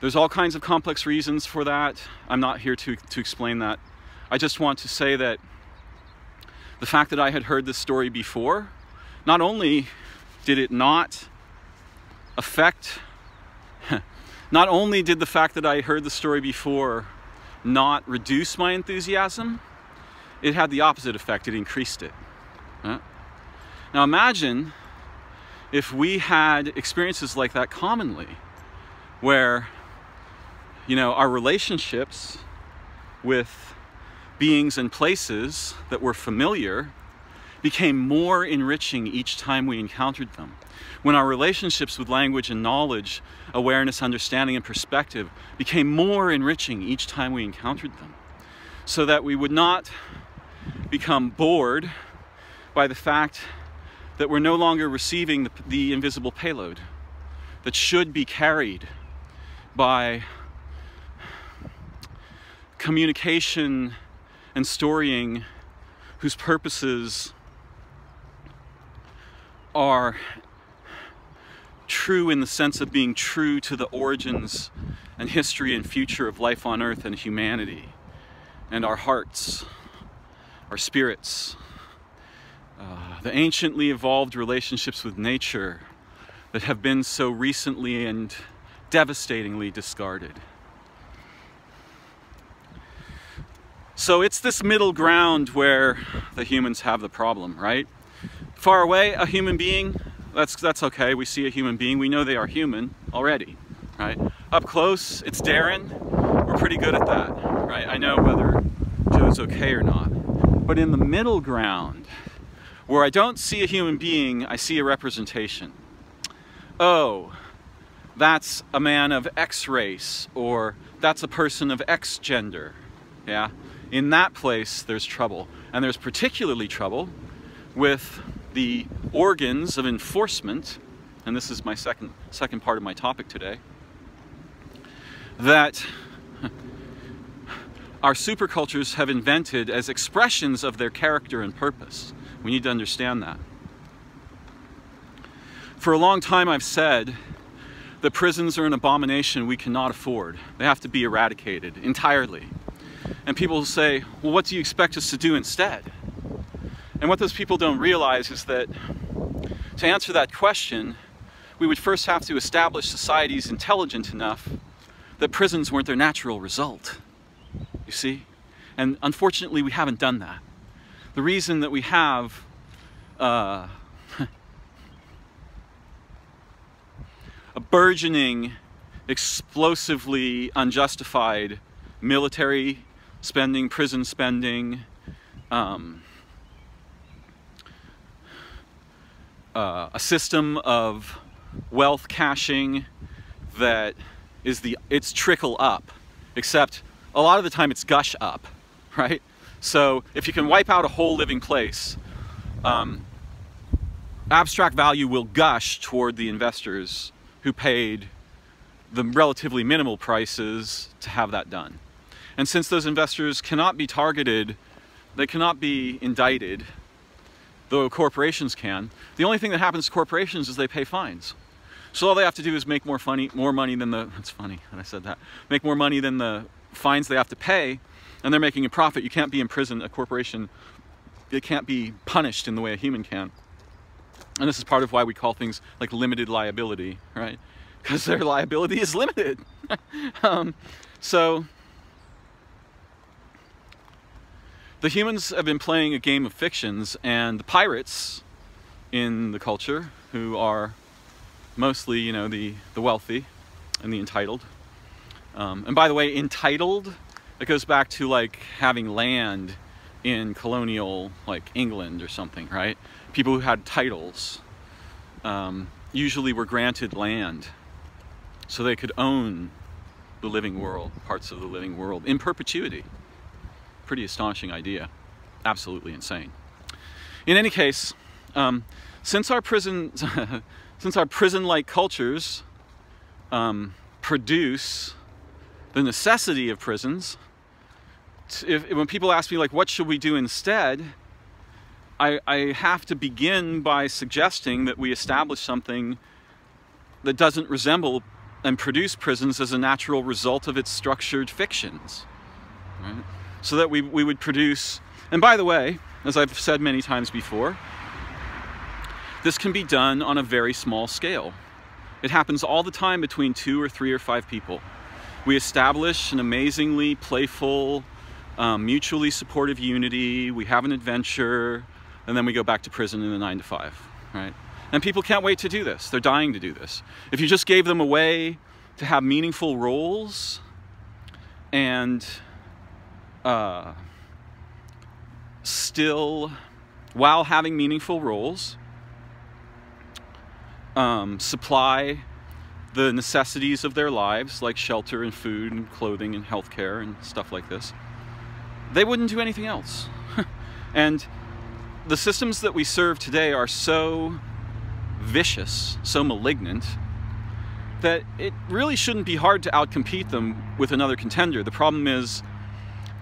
there's all kinds of complex reasons for that. I'm not here to, to explain that. I just want to say that The fact that I had heard this story before, not only did it not affect, not only did the fact that I heard the story before not reduce my enthusiasm, it had the opposite effect. It increased it. Now imagine if we had experiences like that commonly, where, you know, our relationships with beings and places that were familiar became more enriching each time we encountered them. When our relationships with language and knowledge, awareness, understanding, and perspective became more enriching each time we encountered them. So that we would not become bored by the fact that we're no longer receiving the, the invisible payload that should be carried by communication and storying whose purposes are true in the sense of being true to the origins and history and future of life on Earth and humanity and our hearts, our spirits, uh, the anciently evolved relationships with nature that have been so recently and devastatingly discarded. So it's this middle ground where the humans have the problem, right? Far away, a human being, that's, that's okay. We see a human being. We know they are human already, right? Up close, it's Darren. We're pretty good at that, right? I know whether Joe's okay or not. But in the middle ground, where I don't see a human being, I see a representation. Oh, that's a man of X race, or that's a person of X gender, yeah? In that place, there's trouble. And there's particularly trouble with the organs of enforcement, and this is my second, second part of my topic today, that our supercultures have invented as expressions of their character and purpose. We need to understand that. For a long time, I've said that prisons are an abomination we cannot afford. They have to be eradicated entirely. And people say, well, what do you expect us to do instead? And what those people don't realize is that to answer that question, we would first have to establish societies intelligent enough that prisons weren't their natural result, you see? And unfortunately, we haven't done that. The reason that we have uh, a burgeoning, explosively unjustified military spending, prison spending, um, uh, a system of wealth caching that is the, it's trickle up, except a lot of the time it's gush up, right? So if you can wipe out a whole living place, um, abstract value will gush toward the investors who paid the relatively minimal prices to have that done. And since those investors cannot be targeted, they cannot be indicted, though corporations can. The only thing that happens to corporations is they pay fines. So all they have to do is make more funny, more money than the, that's funny that I said that, make more money than the fines they have to pay, and they're making a profit. You can't be in prison, a corporation, it can't be punished in the way a human can. And this is part of why we call things like limited liability, right? Because their liability is limited. um, so the humans have been playing a game of fictions, and the pirates in the culture, who are mostly, you know, the, the wealthy and the entitled. Um, and by the way, entitled, it goes back to like having land in colonial, like England or something, right? People who had titles um, usually were granted land so they could own the living world, parts of the living world in perpetuity. Pretty astonishing idea. Absolutely insane. In any case, um, since our prison, since our prison-like cultures um, produce the necessity of prisons, if, when people ask me, like, what should we do instead, I, I have to begin by suggesting that we establish something that doesn't resemble and produce prisons as a natural result of its structured fictions, right? so that we, we would produce, and by the way, as I've said many times before, this can be done on a very small scale. It happens all the time between two or three or five people. We establish an amazingly playful, um, mutually supportive unity, we have an adventure, and then we go back to prison in the nine to five, right? And people can't wait to do this. They're dying to do this. If you just gave them a way to have meaningful roles and uh, still, while having meaningful roles, um, supply the necessities of their lives, like shelter and food and clothing and healthcare and stuff like this, they wouldn't do anything else. And the systems that we serve today are so vicious, so malignant, that it really shouldn't be hard to outcompete them with another contender. The problem is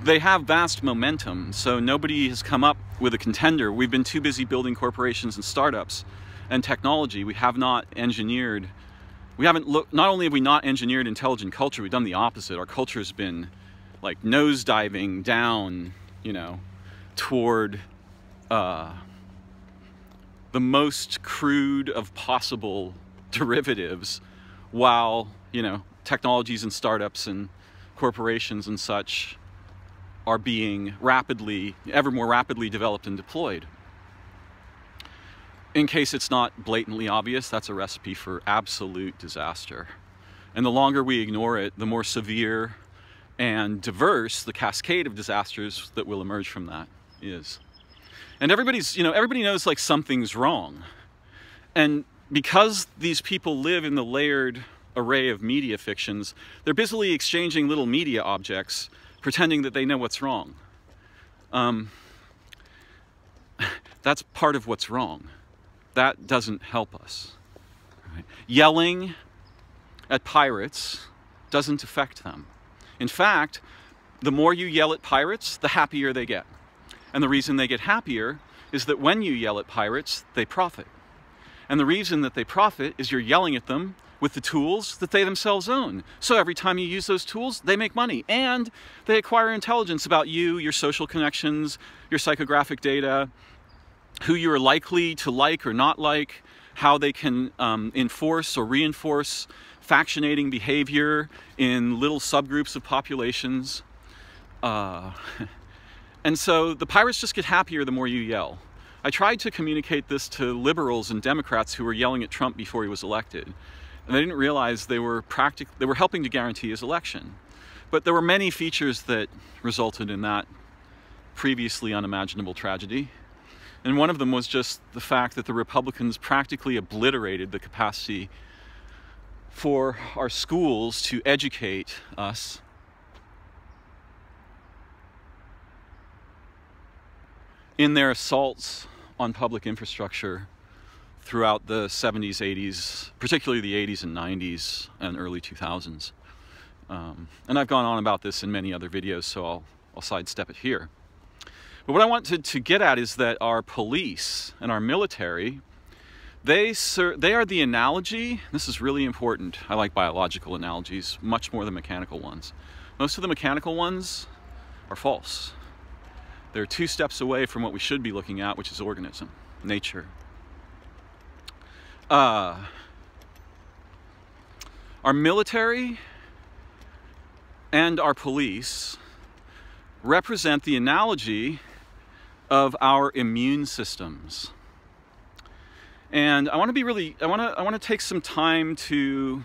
they have vast momentum, so nobody has come up with a contender. We've been too busy building corporations and startups and technology. We have not engineered, we haven't looked, not only have we not engineered intelligent culture, we've done the opposite. Our culture has been like nose diving down, you know, toward uh, the most crude of possible derivatives, while, you know, technologies and startups and corporations and such are being rapidly, ever more rapidly developed and deployed. In case it's not blatantly obvious, that's a recipe for absolute disaster. And the longer we ignore it, the more severe and diverse the cascade of disasters that will emerge from that is. And everybody's, you know, everybody knows like something's wrong. And because these people live in the layered array of media fictions, they're busily exchanging little media objects, pretending that they know what's wrong. Um, that's part of what's wrong. That doesn't help us. Right? Yelling at pirates doesn't affect them. In fact, the more you yell at pirates, the happier they get. And the reason they get happier is that when you yell at pirates, they profit. And the reason that they profit is you're yelling at them with the tools that they themselves own. So every time you use those tools, they make money and they acquire intelligence about you, your social connections, your psychographic data, who you are likely to like or not like, how they can um, enforce or reinforce factionating behavior in little subgroups of populations. Uh, and so the pirates just get happier the more you yell. I tried to communicate this to liberals and Democrats who were yelling at Trump before he was elected, and they didn't realize they were practic they were helping to guarantee his election. But there were many features that resulted in that previously unimaginable tragedy, and one of them was just the fact that the Republicans practically obliterated the capacity for our schools to educate us in their assaults on public infrastructure throughout the seventies, eighties, particularly the eighties and nineties and early two thousands. Um, and I've gone on about this in many other videos, so I'll, I'll sidestep it here. But what I wanted to get at is that our police and our military, they, ser they are the analogy, this is really important, I like biological analogies much more than mechanical ones. Most of the mechanical ones are false. They're two steps away from what we should be looking at, which is organism, nature. Uh, our military and our police represent the analogy of our immune systems. And I want to be really, I want to, I want to take some time to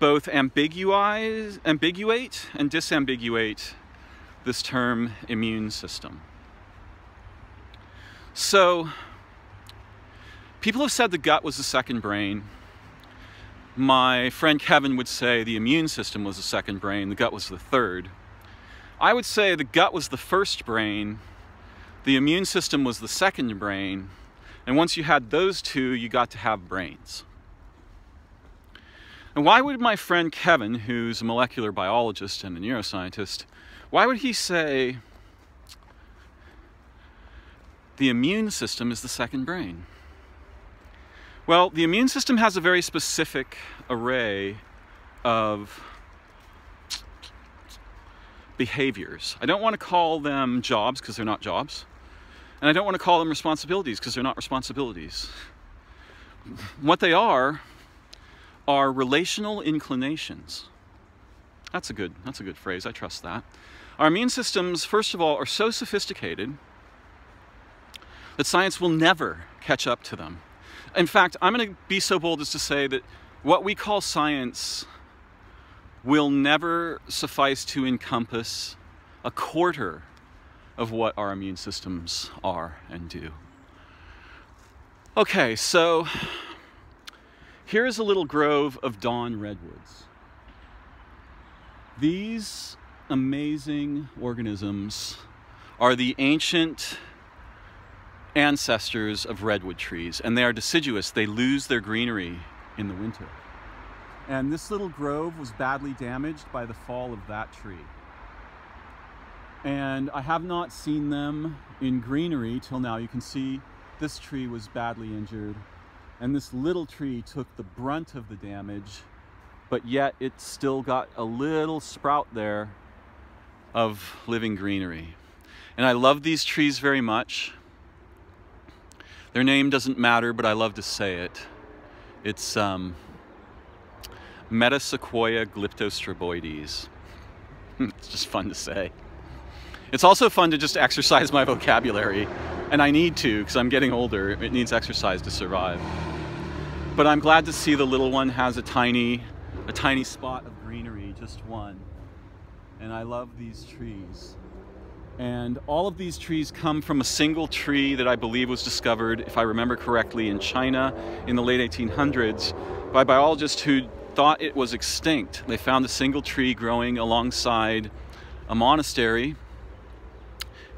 both ambiguize, ambiguate and disambiguate this term immune system. So people have said the gut was the second brain. My friend Kevin would say the immune system was the second brain, the gut was the third. I would say the gut was the first brain, the immune system was the second brain, and once you had those two, you got to have brains. And why would my friend Kevin, who's a molecular biologist and a neuroscientist, why would he say the immune system is the second brain? Well, the immune system has a very specific array of behaviors. I don't want to call them jobs because they're not jobs. And I don't want to call them responsibilities because they're not responsibilities. What they are, are relational inclinations. That's a good, that's a good phrase. I trust that. Our immune systems, first of all, are so sophisticated that science will never catch up to them. In fact, I'm going to be so bold as to say that what we call science will never suffice to encompass a quarter of what our immune systems are and do. Okay, so here's a little grove of dawn redwoods. These amazing organisms are the ancient ancestors of redwood trees, and they are deciduous. They lose their greenery in the winter. And this little grove was badly damaged by the fall of that tree. And I have not seen them in greenery till now. You can see this tree was badly injured, and this little tree took the brunt of the damage, but yet it still got a little sprout there of living greenery. And I love these trees very much. Their name doesn't matter, but I love to say it. It's um, Metasequoia glyptostroboides. It's just fun to say. It's also fun to just exercise my vocabulary, and I need to because I'm getting older. It needs exercise to survive. But I'm glad to see the little one has a tiny, a tiny spot of greenery, just one. And I love these trees. And all of these trees come from a single tree that I believe was discovered, if I remember correctly, in China in the late eighteen hundreds by biologists who thought it was extinct. They found a single tree growing alongside a monastery.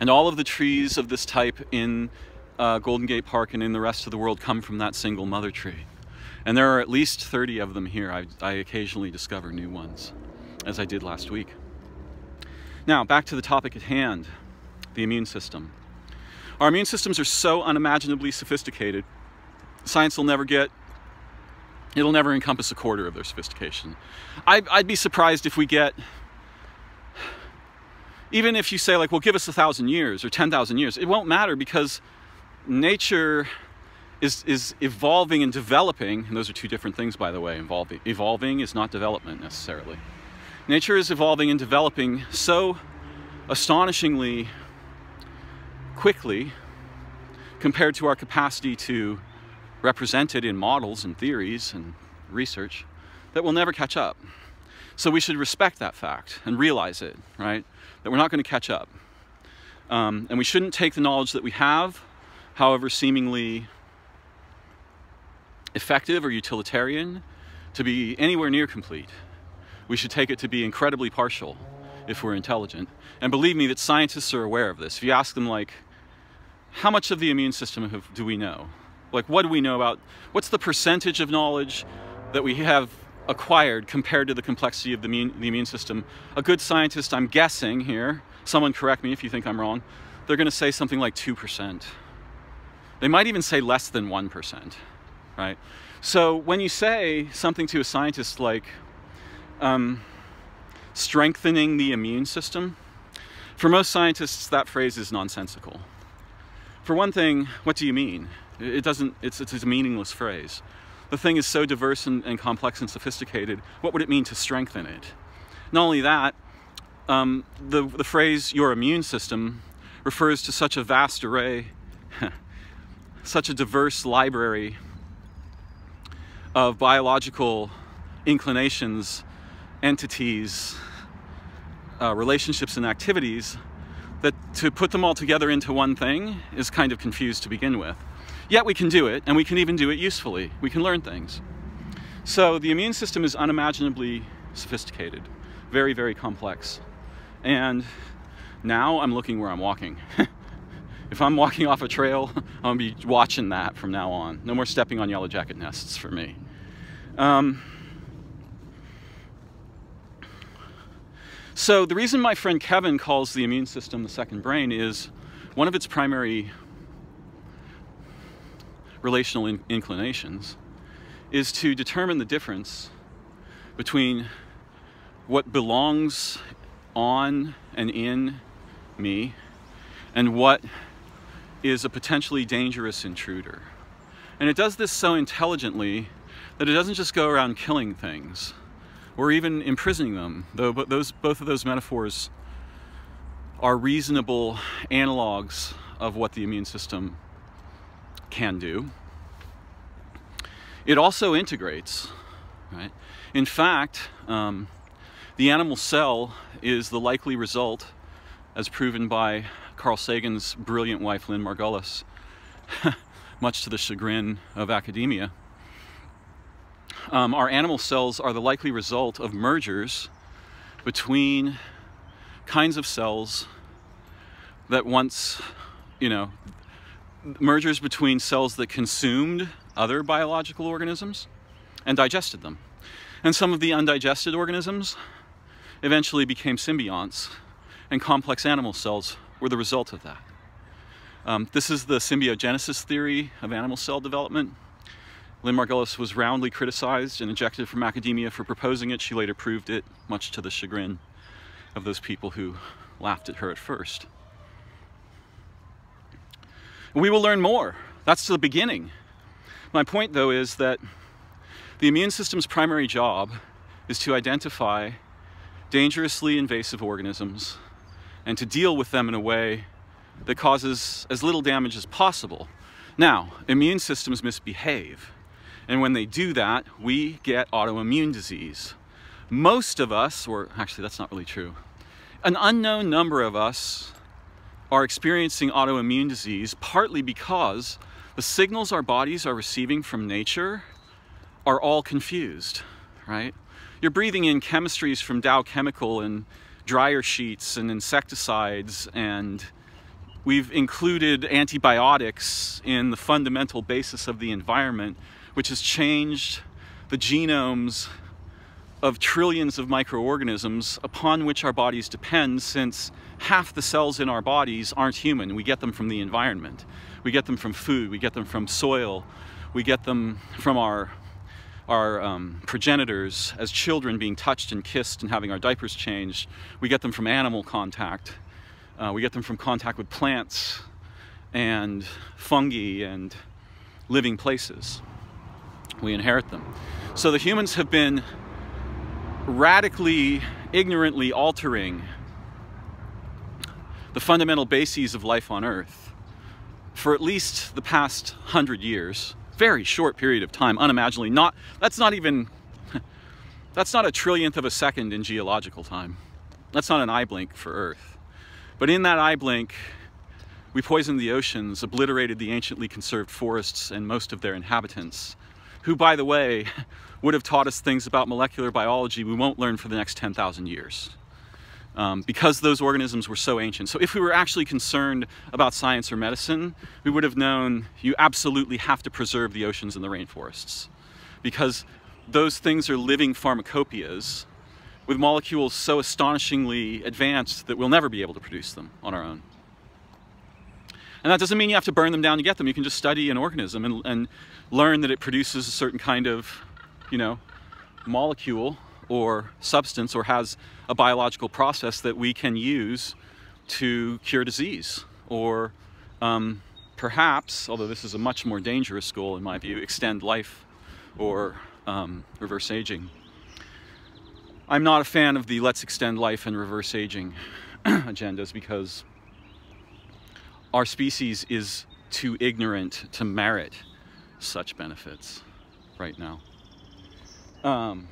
And all of the trees of this type in uh, Golden Gate Park and in the rest of the world come from that single mother tree. And there are at least thirty of them here. I, I occasionally discover new ones, as I did last week. Now, back to the topic at hand, the immune system. Our immune systems are so unimaginably sophisticated, science will never get, it'll never encompass a quarter of their sophistication. I, I'd be surprised if we get, even if you say, like, well, give us a thousand years or ten thousand years, it won't matter because nature is, is evolving and developing, and those are two different things, by the way. Evolving, evolving is not development necessarily. Nature is evolving and developing so astonishingly quickly compared to our capacity to represent it in models and theories and research that we'll never catch up. So we should respect that fact and realize it, right? That we're not going to catch up. Um, and we shouldn't take the knowledge that we have, however seemingly effective or utilitarian, to be anywhere near complete. We should take it to be incredibly partial if we're intelligent. And believe me that scientists are aware of this. If you ask them, like, how much of the immune system have, do we know? Like, what do we know about, what's the percentage of knowledge that we have acquired compared to the complexity of the immune, the immune system? A good scientist, I'm guessing here, someone correct me if you think I'm wrong, they're going to say something like two percent. They might even say less than one percent, right? So when you say something to a scientist like, Um, strengthening the immune system, for most scientists that phrase is nonsensical. For one thing, what do you mean? It doesn't, it's, it's a meaningless phrase. The thing is so diverse and, and complex and sophisticated, what would it mean to strengthen it? Not only that, um, the, the phrase your immune system refers to such a vast array, such a diverse library of biological inclinations, entities, uh, relationships, and activities that to put them all together into one thing is kind of confused to begin with. Yet we can do it, and we can even do it usefully. We can learn things. So the immune system is unimaginably sophisticated, very, very complex. And now I'm looking where I'm walking. If I'm walking off a trail, I'm going to be watching that from now on. No more stepping on yellow jacket nests for me. Um, So the reason my friend Kevin calls the immune system the second brain is one of its primary relational in inclinations is to determine the difference between what belongs on and in me and what is a potentially dangerous intruder. And it does this so intelligently that it doesn't just go around killing things or even imprisoning them, though those, both of those metaphors are reasonable analogs of what the immune system can do. It also integrates, right? In fact, um, the animal cell is the likely result, as proven by Carl Sagan's brilliant wife, Lynn Margulis, much to the chagrin of academia. Um, our animal cells are the likely result of mergers between kinds of cells that once, you know, mergers between cells that consumed other biological organisms and digested them. And some of the undigested organisms eventually became symbionts, and complex animal cells were the result of that. Um, this is the symbiogenesis theory of animal cell development. Lynn Margulis was roundly criticized and ejected from academia for proposing it. She later proved it, much to the chagrin of those people who laughed at her at first. We will learn more. That's the beginning. My point, though, is that the immune system's primary job is to identify dangerously invasive organisms and to deal with them in a way that causes as little damage as possible. Now, immune systems misbehave, and when they do that, we get autoimmune disease. Most of us, or actually that's not really true, an unknown number of us are experiencing autoimmune disease partly because the signals our bodies are receiving from nature are all confused, right? You're breathing in chemistries from Dow Chemical and dryer sheets and insecticides, and we've included antibiotics in the fundamental basis of the environment, which has changed the genomes of trillions of microorganisms upon which our bodies depend, since half the cells in our bodies aren't human. We get them from the environment. We get them from food. We get them from soil. We get them from our, our um, progenitors as children, being touched and kissed and having our diapers changed. We get them from animal contact. Uh, we get them from contact with plants and fungi and living places. We inherit them. So the humans have been radically, ignorantly altering the fundamental bases of life on Earth for at least the past hundred years. Very short period of time, unimaginably. Not, that's not even, that's not a trillionth of a second in geological time. That's not an eye blink for Earth. But in that eye blink, we poisoned the oceans, obliterated the anciently conserved forests and most of their inhabitants, who, by the way, would have taught us things about molecular biology we won't learn for the next ten thousand years, um, because those organisms were so ancient. So if we were actually concerned about science or medicine, we would have known you absolutely have to preserve the oceans and the rainforests, because those things are living pharmacopoeias with molecules so astonishingly advanced that we'll never be able to produce them on our own. And that doesn't mean you have to burn them down to get them. You can just study an organism and, and learn that it produces a certain kind of, you know, molecule or substance, or has a biological process that we can use to cure disease, or um, perhaps, although this is a much more dangerous goal in my view, extend life or um, reverse aging. I'm not a fan of the let's extend life and reverse aging agendas, because our species is too ignorant to merit such benefits right now. Um,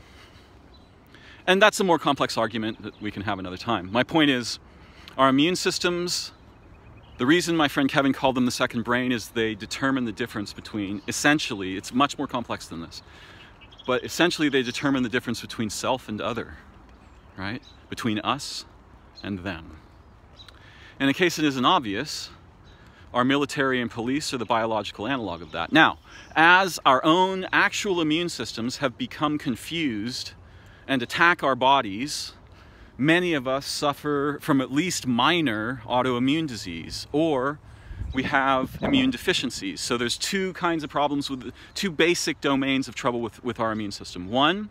and that's a more complex argument that we can have another time. My point is, our immune systems, the reason my friend Kevin called them the second brain is they determine the difference between, essentially, it's much more complex than this, but essentially they determine the difference between self and other, right? Between us and them. And in case it isn't obvious, our military and police are the biological analog of that. Now, as our own actual immune systems have become confused and attack our bodies, many of us suffer from at least minor autoimmune disease, or we have immune deficiencies. So there's two kinds of problems with, two basic domains of trouble with, with our immune system. One,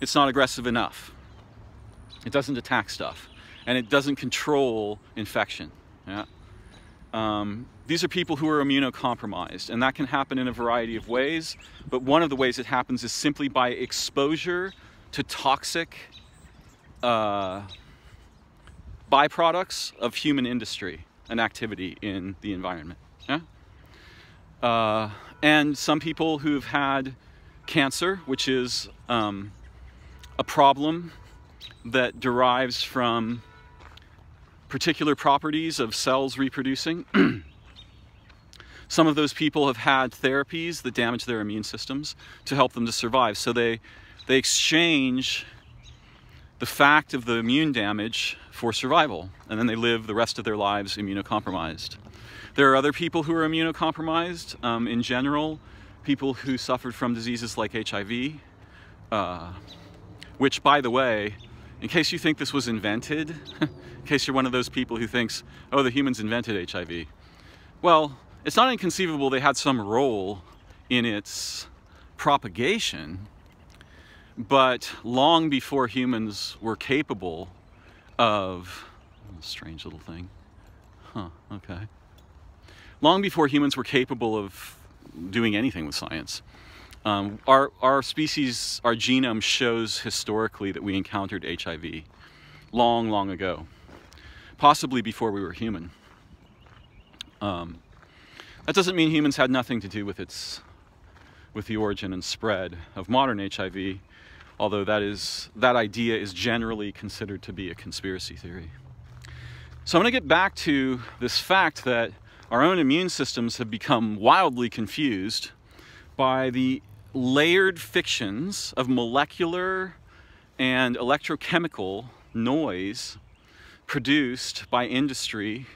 it's not aggressive enough. It doesn't attack stuff. and it doesn't control infection. Yeah? Um, these are people who are immunocompromised, and that can happen in a variety of ways, but one of the ways it happens is simply by exposure to toxic uh, byproducts of human industry and activity in the environment. Yeah? Uh, and some people who've had cancer, which is um, a problem that derives from particular properties of cells reproducing. Some of those people have had therapies that damage their immune systems to help them to survive. So they, they exchange the fact of the immune damage for survival, and then they live the rest of their lives immunocompromised. There are other people who are immunocompromised. Um, in general, people who suffered from diseases like H I V, uh, which, by the way, in case you think this was invented, in case you're one of those people who thinks, oh, the humans invented H I V. Well, it's not inconceivable they had some role in its propagation, but long before humans were capable of, oh, strange little thing, huh, okay. Long before humans were capable of doing anything with science. Um, our, our species, our genome shows historically that we encountered H I V long, long ago, possibly before we were human. Um, that doesn't mean humans had nothing to do with its, with the origin and spread of modern H I V, although that is, that idea is generally considered to be a conspiracy theory. So I'm going to get back to this fact that our own immune systems have become wildly confused by the layered fictions of molecular and electrochemical noise produced by industry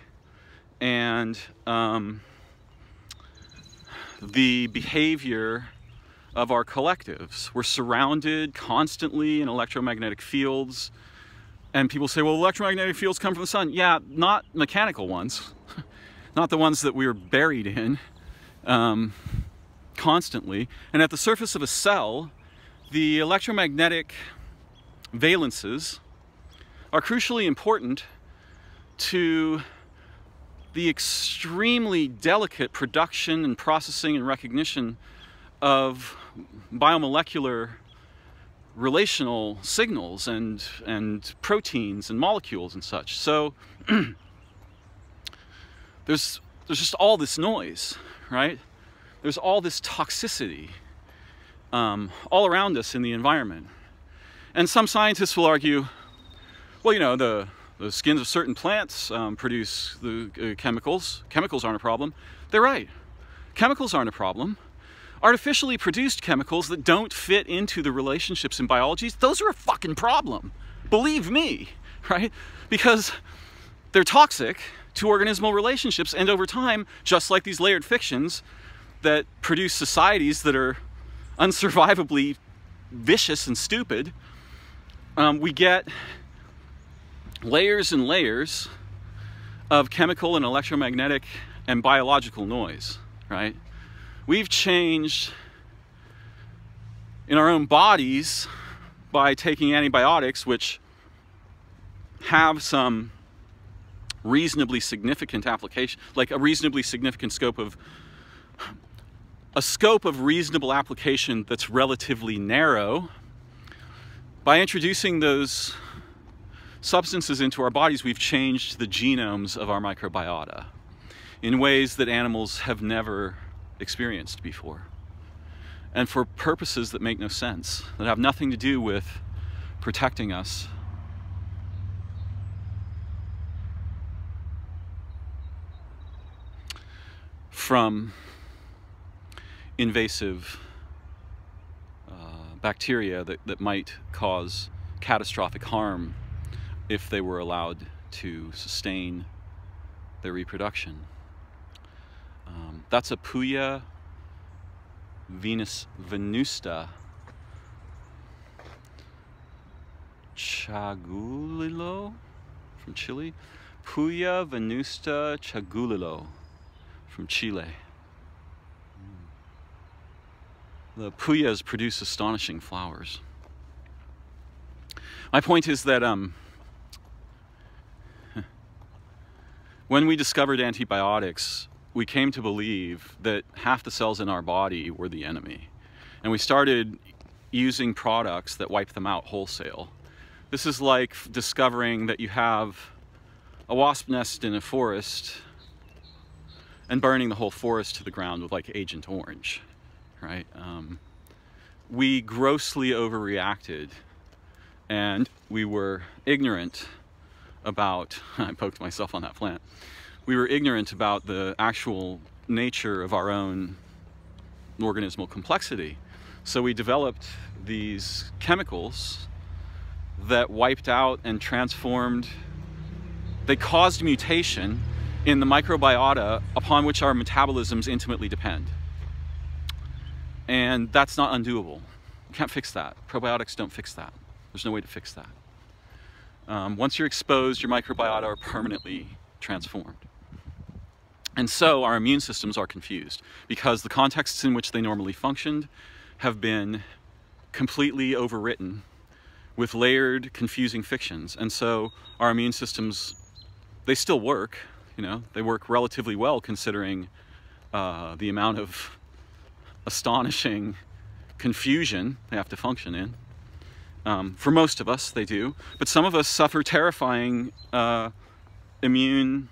and um, the behavior of our collectives. We're surrounded constantly in electromagnetic fields, and people say, well, electromagnetic fields come from the sun. Yeah, not mechanical ones. Not the ones that we are buried in um, constantly. And at the surface of a cell, the electromagnetic valences are crucially important to the extremely delicate production and processing and recognition of biomolecular relational signals and, and proteins and molecules and such. So, There's, there's just all this noise, right? There's all this toxicity um, all around us in the environment. And some scientists will argue, well, you know, the, the skins of certain plants um, produce the uh, chemicals. Chemicals aren't a problem. They're right. Chemicals aren't a problem. Artificially produced chemicals that don't fit into the relationships in biology, those are a fucking problem. Believe me, right? Because they're toxic to organismal relationships, and over time, just like these layered fictions that produce societies that are unsurvivably vicious and stupid, um, we get layers and layers of chemical and electromagnetic and biological noise, right? We've changed in our own bodies by taking antibiotics, which have some reasonably significant application, like a reasonably significant scope of, a scope of reasonable application that's relatively narrow. By introducing those substances into our bodies, we've changed the genomes of our microbiota in ways that animals have never experienced before, and for purposes that make no sense, that have nothing to do with protecting us. From invasive uh, bacteria that, that might cause catastrophic harm if they were allowed to sustain their reproduction. Um, that's a Puya venusta chagullilo from Chile. Puya venusta chagullilo. From Chile. The Puyas produce astonishing flowers. My point is that um, When we discovered antibiotics, we came to believe that half the cells in our body were the enemy. And we started using products that wiped them out wholesale. This is like discovering that you have a wasp nest in a forest and burning the whole forest to the ground with like Agent Orange, right? Um, we grossly overreacted and we were ignorant about, I poked myself on that plant, we were ignorant about the actual nature of our own organismal complexity. So we developed these chemicals that wiped out and transformed, they caused mutation in the microbiota upon which our metabolisms intimately depend. And that's not undoable. You can't fix that. Probiotics don't fix that. There's no way to fix that. Um, once you're exposed, your microbiota are permanently transformed. And so our immune systems are confused because the contexts in which they normally functioned have been completely overwritten with layered, confusing fictions. And so our immune systems, they still work, you know, they work relatively well considering uh, the amount of astonishing confusion they have to function in. Um, for most of us, they do, but some of us suffer terrifying uh, immune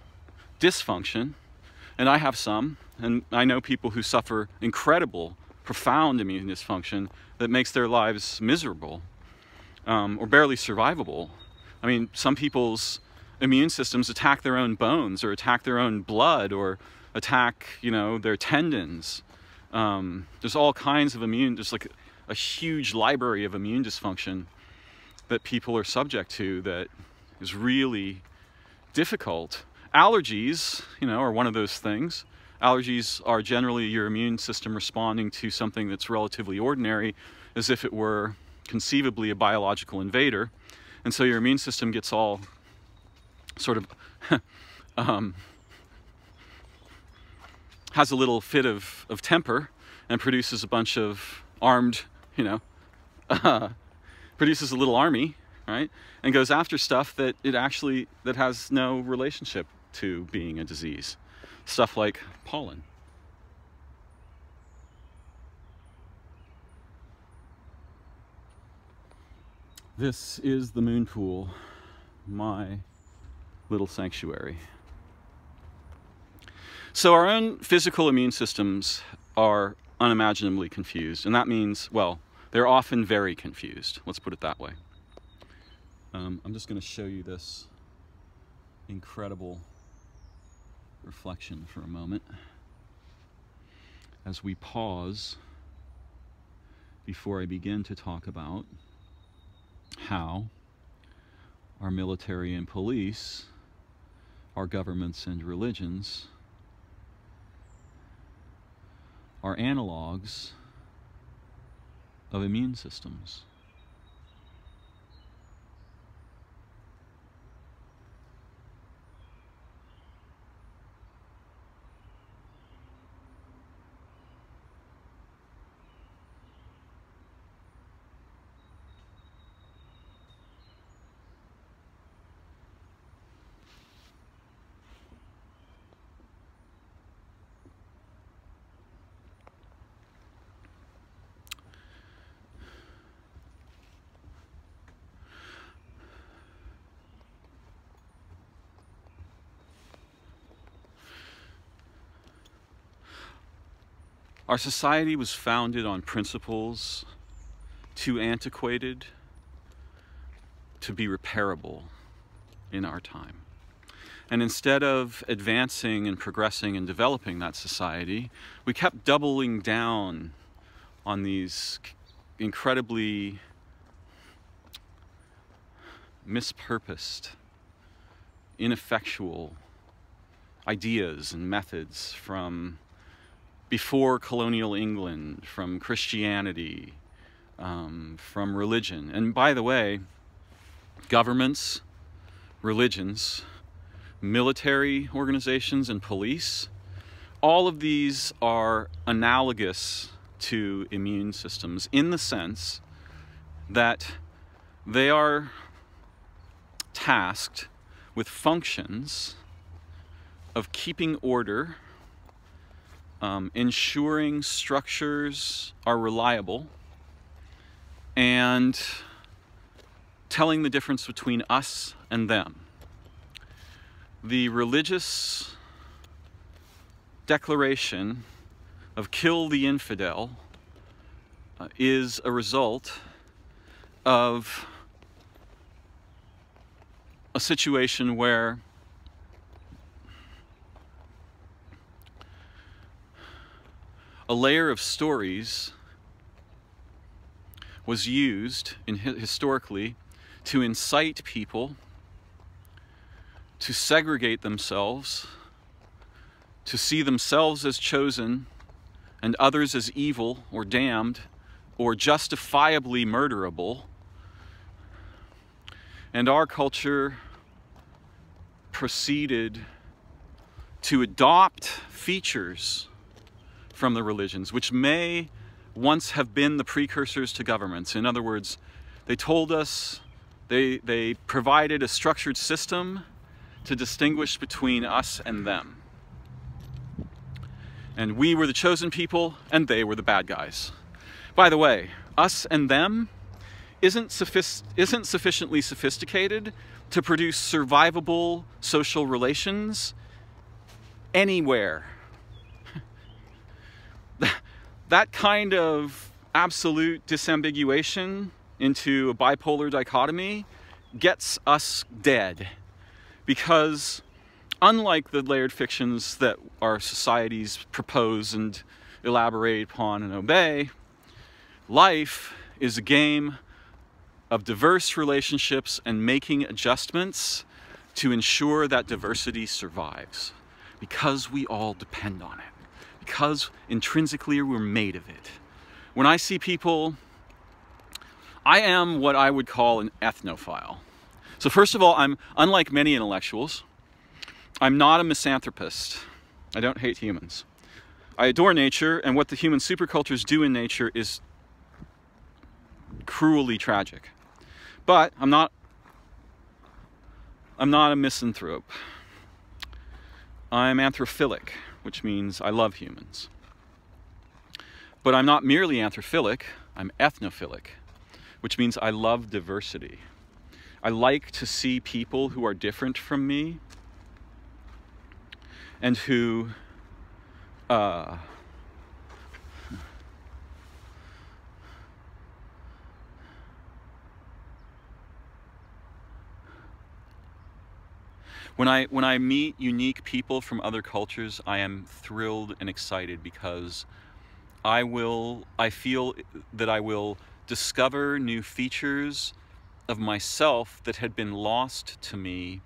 dysfunction, and I have some, and I know people who suffer incredible, profound immune dysfunction that makes their lives miserable um, or barely survivable. I mean, some people's immune systems attack their own bones or attack their own blood or attack, you know, their tendons. Um, there's all kinds of immune, there's like a huge library of immune dysfunction that people are subject to that is really difficult. Allergies, you know, are one of those things. Allergies are generally your immune system responding to something that's relatively ordinary as if it were conceivably a biological invader. And so your immune system gets all sort of um, has a little fit of, of temper and produces a bunch of armed, you know, uh, produces a little army, right? And goes after stuff that it actually, that has no relationship to being a disease. Stuff like pollen. This is the moon pool, my little sanctuary. So our own physical immune systems are unimaginably confused, and that means, well, they're often very confused. Let's put it that way. Um, I'm just going to show you this incredible reflection for a moment as we pause before I begin to talk about how our military and police, our governments and religions, are analogs of immune systems. Our society was founded on principles too antiquated to be repairable in our time. And instead of advancing and progressing and developing that society, we kept doubling down on these incredibly mispurposed, ineffectual ideas and methods from before colonial England, from Christianity, um, from religion. And by the way, governments, religions, military organizations, and police, all of these are analogous to immune systems in the sense that they are tasked with functions of keeping order, um, ensuring structures are reliable, and telling the difference between us and them. The religious declaration of kill the infidel uh, is a result of a situation where a layer of stories was used in, historically to incite people to segregate themselves, to see themselves as chosen and others as evil or damned or justifiably murderable. And our culture proceeded to adopt features from the religions, which may once have been the precursors to governments. In other words, they told us, they, they provided a structured system to distinguish between us and them. And we were the chosen people, and they were the bad guys. By the way, us and them isn't, sophi- isn't sufficiently sophisticated to produce survivable social relations anywhere. That kind of absolute disambiguation into a bipolar dichotomy gets us dead. Because unlike the layered fictions that our societies propose and elaborate upon and obey, life is a game of diverse relationships and making adjustments to ensure that diversity survives. Because we all depend on it. Because intrinsically we're made of it. When I see people, I am what I would call an ethnophile. So first of all, I'm, unlike many intellectuals, I'm not a misanthropist. I don't hate humans. I adore nature, and what the human supercultures do in nature is cruelly tragic. But I'm not, I'm not a misanthrope. I'm anthrophilic, which means I love humans. But I'm not merely anthrophilic, I'm ethnophilic, which means I love diversity. I like to see people who are different from me and who uh, when I when I meet unique people from other cultures, I am thrilled and excited because I will I feel that I will discover new features of myself that had been lost to me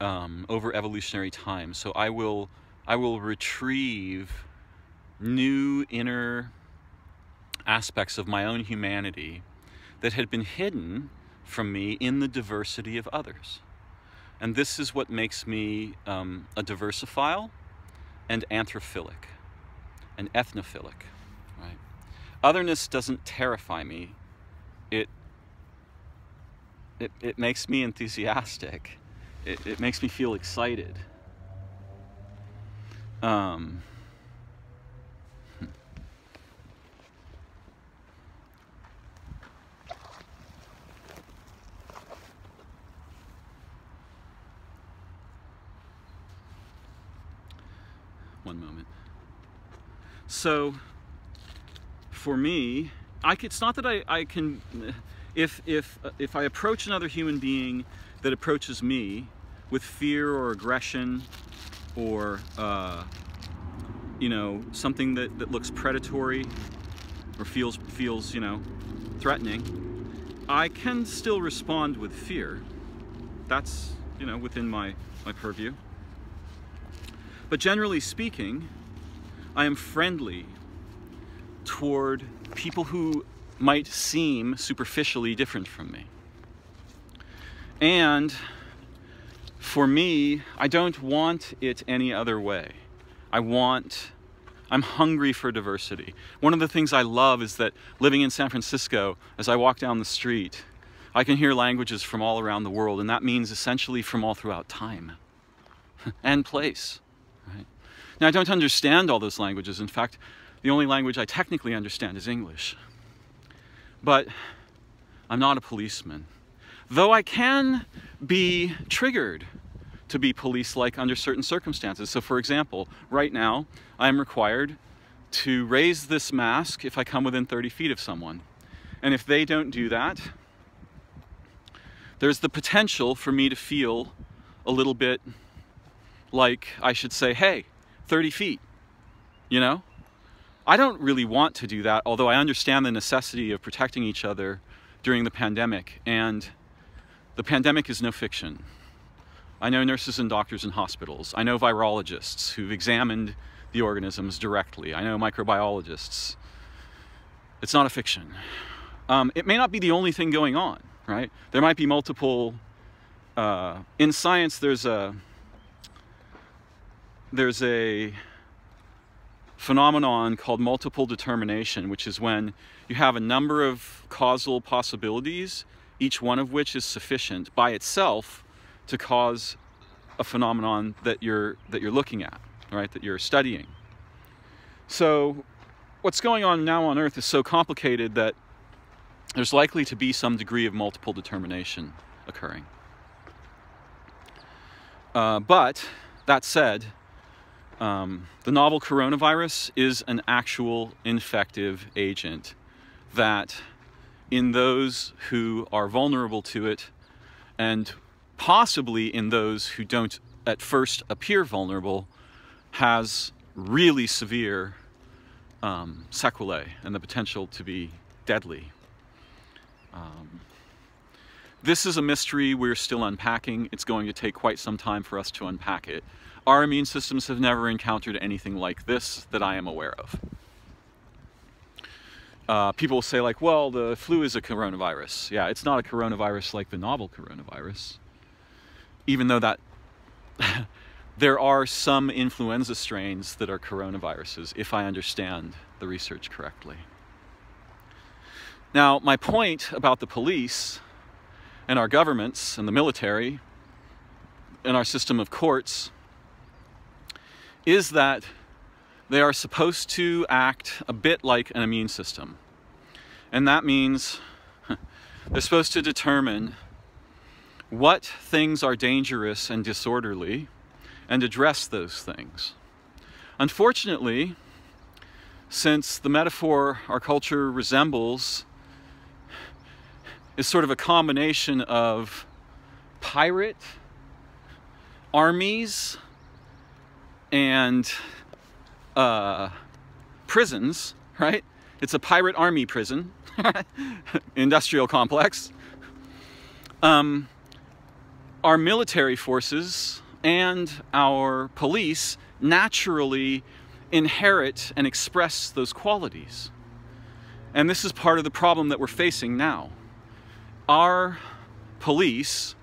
um, over evolutionary time. So I will, I will retrieve new inner aspects of my own humanity that had been hidden from me in the diversity of others. And this is what makes me um, a diversophile and anthrophilic and ethnophilic, right? Otherness doesn't terrify me. It It, it makes me enthusiastic. It, it makes me feel excited. Um, one moment. So, for me, I, it's not that I, I can... If, if, if I approach another human being that approaches me with fear or aggression or, uh, you know, something that, that looks predatory or feels, feels, you know, threatening, I can still respond with fear. That's, you know, within my, my purview. But generally speaking, I am friendly toward people who might seem superficially different from me. And for me, I don't want it any other way. I want, I'm hungry for diversity. One of the things I love is that living in San Francisco, as I walk down the street, I can hear languages from all around the world, and that means essentially from all throughout time. and place. Right? Now, I don't understand all those languages. In fact, the only language I technically understand is English. But I'm not a policeman. Though I can be triggered to be police-like under certain circumstances. So, for example, right now, I'm required to raise this mask if I come within thirty feet of someone. And if they don't do that, there's the potential for me to feel a little bit like I should say, hey, thirty feet, you know? I don't really want to do that, although I understand the necessity of protecting each other during the pandemic, and the pandemic is no fiction. I know nurses and doctors in hospitals. I know virologists who've examined the organisms directly. I know microbiologists. It's not a fiction. Um, it may not be the only thing going on, right? There might be multiple, uh, in science there's a, there's a phenomenon called multiple determination, which is when you have a number of causal possibilities, each one of which is sufficient by itself to cause a phenomenon that you're, that you're looking at, right, that you're studying. So what's going on now on Earth is so complicated that there's likely to be some degree of multiple determination occurring. Uh, but that said, um, the novel coronavirus is an actual infective agent that in those who are vulnerable to it, and possibly in those who don't at first appear vulnerable, has really severe um, sequelae and the potential to be deadly. Um, this is a mystery we're still unpacking. It's going to take quite some time for us to unpack it. Our immune systems have never encountered anything like this that I am aware of. Uh, people will say, like, well, the flu is a coronavirus. Yeah, it's not a coronavirus like the novel coronavirus. Even though that... there are some influenza strains that are coronaviruses, if I understand the research correctly. Now, my point about the police and our governments and the military and our system of courts is that they are supposed to act a bit like an immune system. And that means they're supposed to determine what things are dangerous and disorderly and address those things. Unfortunately, since the metaphor our culture resembles is sort of a combination of pirate armies and uh, prisons, right? It's a pirate army prison, industrial complex. Um, our military forces and our police naturally inherit and express those qualities. And this is part of the problem that we're facing now. Our police,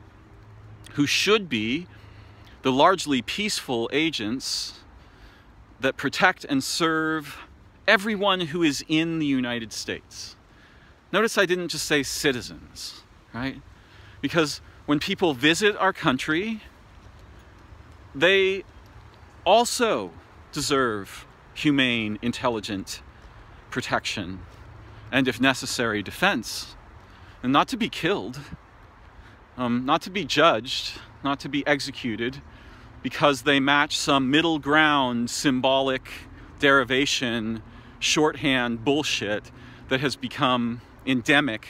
who should be the largely peaceful agents that protect and serve everyone who is in the United States. Notice I didn't just say citizens, right? Because when people visit our country, they also deserve humane, intelligent protection and, if necessary, defense. And not to be killed, um, not to be judged, not to be executed because they match some middle ground symbolic derivation, shorthand bullshit that has become endemic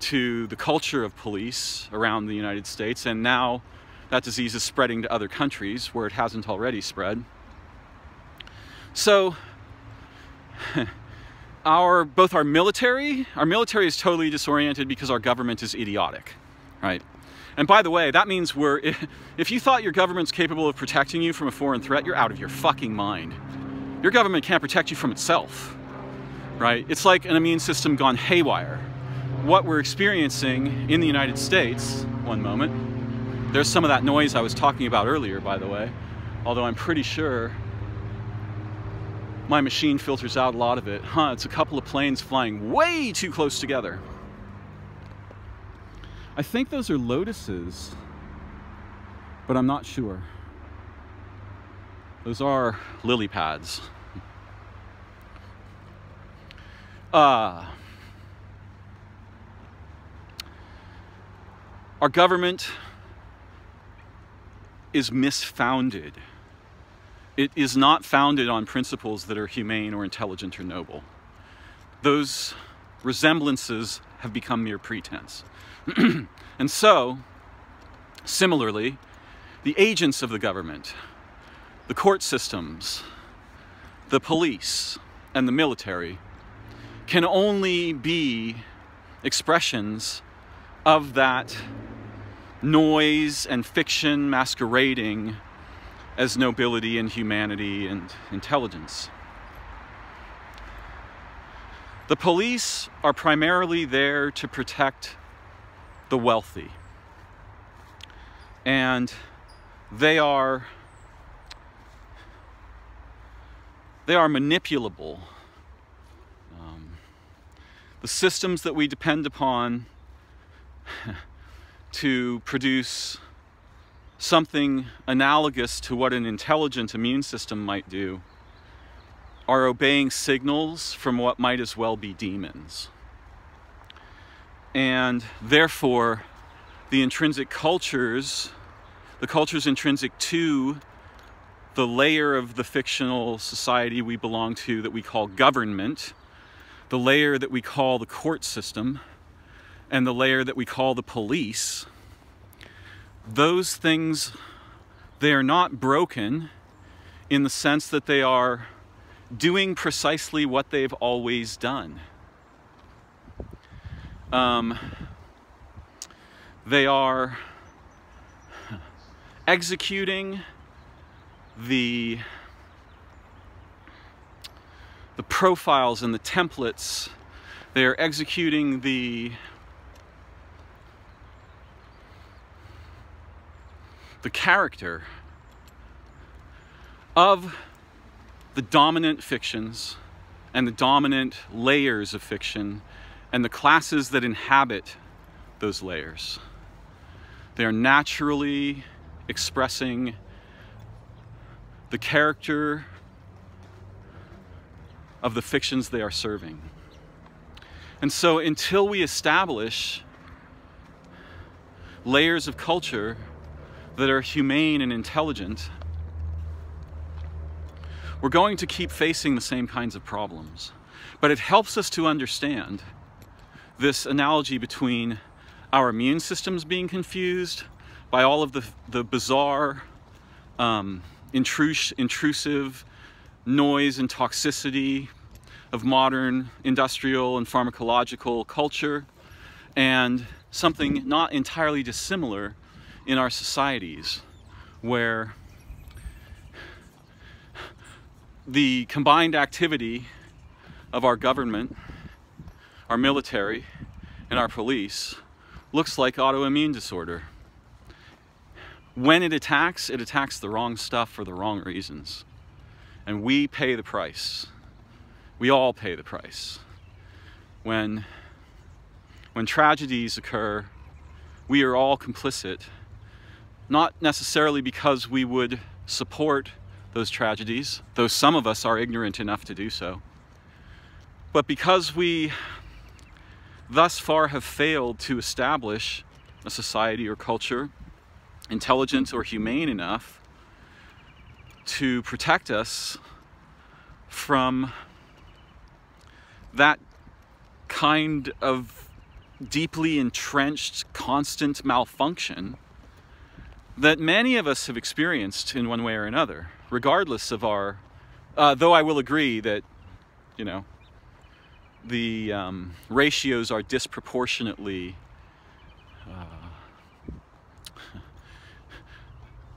to the culture of police around the United States, and now that disease is spreading to other countries where it hasn't already spread. So, our, both our military, our military is totally disoriented because our government is idiotic, right? And by the way, that means we're, if, if you thought your government's capable of protecting you from a foreign threat, you're out of your fucking mind. Your government can't protect you from itself, right? It's like an immune system gone haywire. What we're experiencing in the United States, one moment, there's some of that noise I was talking about earlier, by the way, although I'm pretty sure my machine filters out a lot of it. Huh, it's a couple of planes flying way too close together. I think those are lotuses, but I'm not sure. Those are lily pads. Uh, our government is misfounded. It is not founded on principles that are humane or intelligent or noble. Those resemblances have become mere pretense. And so, similarly, the agents of the government, the court systems, the police, and the military can only be expressions of that noise and fiction masquerading as nobility and humanity and intelligence. The police are primarily there to protect the wealthy, and they are they are manipulable. Um, the systems that we depend upon to produce something analogous to what an intelligent immune system might do are obeying signals from what might as well be demons. And therefore, the intrinsic cultures, the cultures intrinsic to the layer of the fictional society we belong to that we call government, the layer that we call the court system, and the layer that we call the police, those things, they are not broken in the sense that they are doing precisely what they've always done. Um, they are executing the, the profiles and the templates. They are executing the the character of the dominant fictions and the dominant layers of fiction and the classes that inhabit those layers. They are naturally expressing the character of the fictions they are serving. And so until we establish layers of culture that are humane and intelligent, we're going to keep facing the same kinds of problems. But it helps us to understand this analogy between our immune systems being confused by all of the, the bizarre, um, intrus- intrusive noise and toxicity of modern industrial and pharmacological culture, and something not entirely dissimilar in our societies, where the combined activity of our government, our military, and our police looks like autoimmune disorder. When it attacks, it attacks the wrong stuff for the wrong reasons. And we pay the price. We all pay the price. When, when tragedies occur, we are all complicit. Not necessarily because we would support those tragedies, though some of us are ignorant enough to do so, but because we thus far have failed to establish a society or culture intelligent or humane enough to protect us from that kind of deeply entrenched, constant malfunction that many of us have experienced in one way or another, regardless of our, uh, though I will agree that, you know, the um, ratios are disproportionately, uh,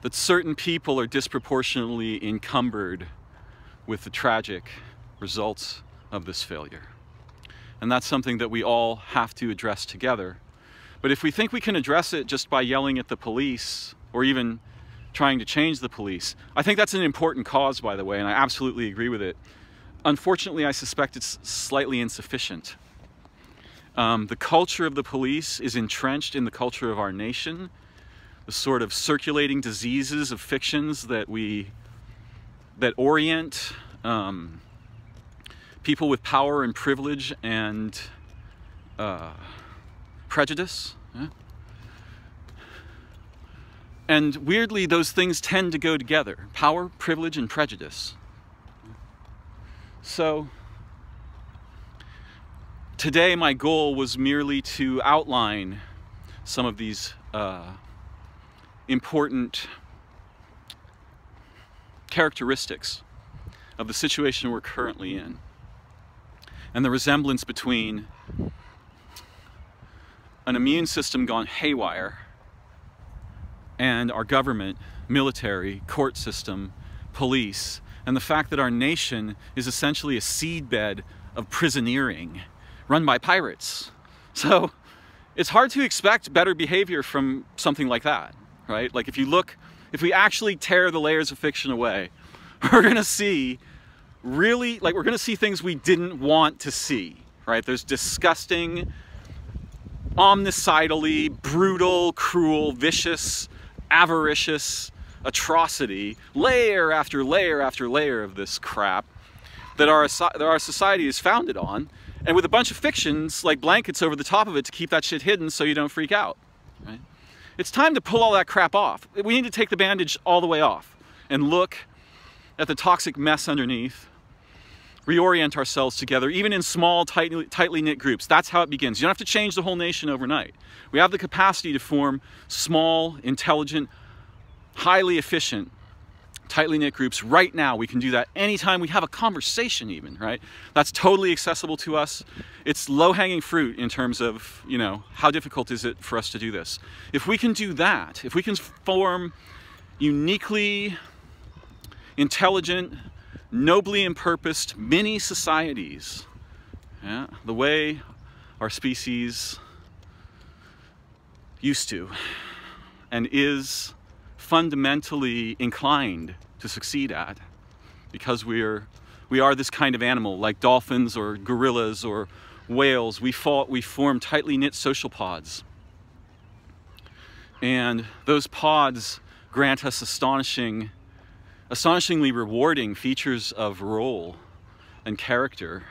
that certain people are disproportionately encumbered with the tragic results of this failure. And that's something that we all have to address together. But if we think we can address it just by yelling at the police, or even trying to change the police. I think that's an important cause, by the way, and I absolutely agree with it. Unfortunately, I suspect it's slightly insufficient. Um, the culture of the police is entrenched in the culture of our nation, the sort of circulating diseases of fictions that we that orient um, people with power and privilege and uh, prejudice. Yeah? And weirdly, those things tend to go together. Power, privilege, and prejudice. So today my goal was merely to outline some of these uh, important characteristics of the situation we're currently in, and the resemblance between an immune system gone haywire and our government, military, court system, police, and the fact that our nation is essentially a seedbed of prisoneering run by pirates. So it's hard to expect better behavior from something like that, right? Like if you look, if we actually tear the layers of fiction away, we're gonna see really, like we're gonna see things we didn't want to see, right? There's disgusting, omnicidally brutal, cruel, vicious, avaricious atrocity, layer after layer after layer of this crap that our, that our society is founded on, and with a bunch of fictions like blankets over the top of it to keep that shit hidden so you don't freak out, right? It's time to pull all that crap off. We need to take the bandage all the way off and look at the toxic mess underneath, reorient ourselves together, even in small, tightly, tightly knit groups. That's how it begins. You don't have to change the whole nation overnight. We have the capacity to form small, intelligent, highly efficient, tightly knit groups right now. We can do that anytime we have a conversation even, right? That's totally accessible to us. It's low-hanging fruit in terms of, you know, how difficult is it for us to do this? If we can do that, if we can form uniquely intelligent, nobly impurposed mini societies, yeah, the way our species used to and is fundamentally inclined to succeed at, because we're we are this kind of animal, like dolphins or gorillas or whales. We fought, we form tightly knit social pods, and those pods grant us astonishing astonishingly rewarding features of role and character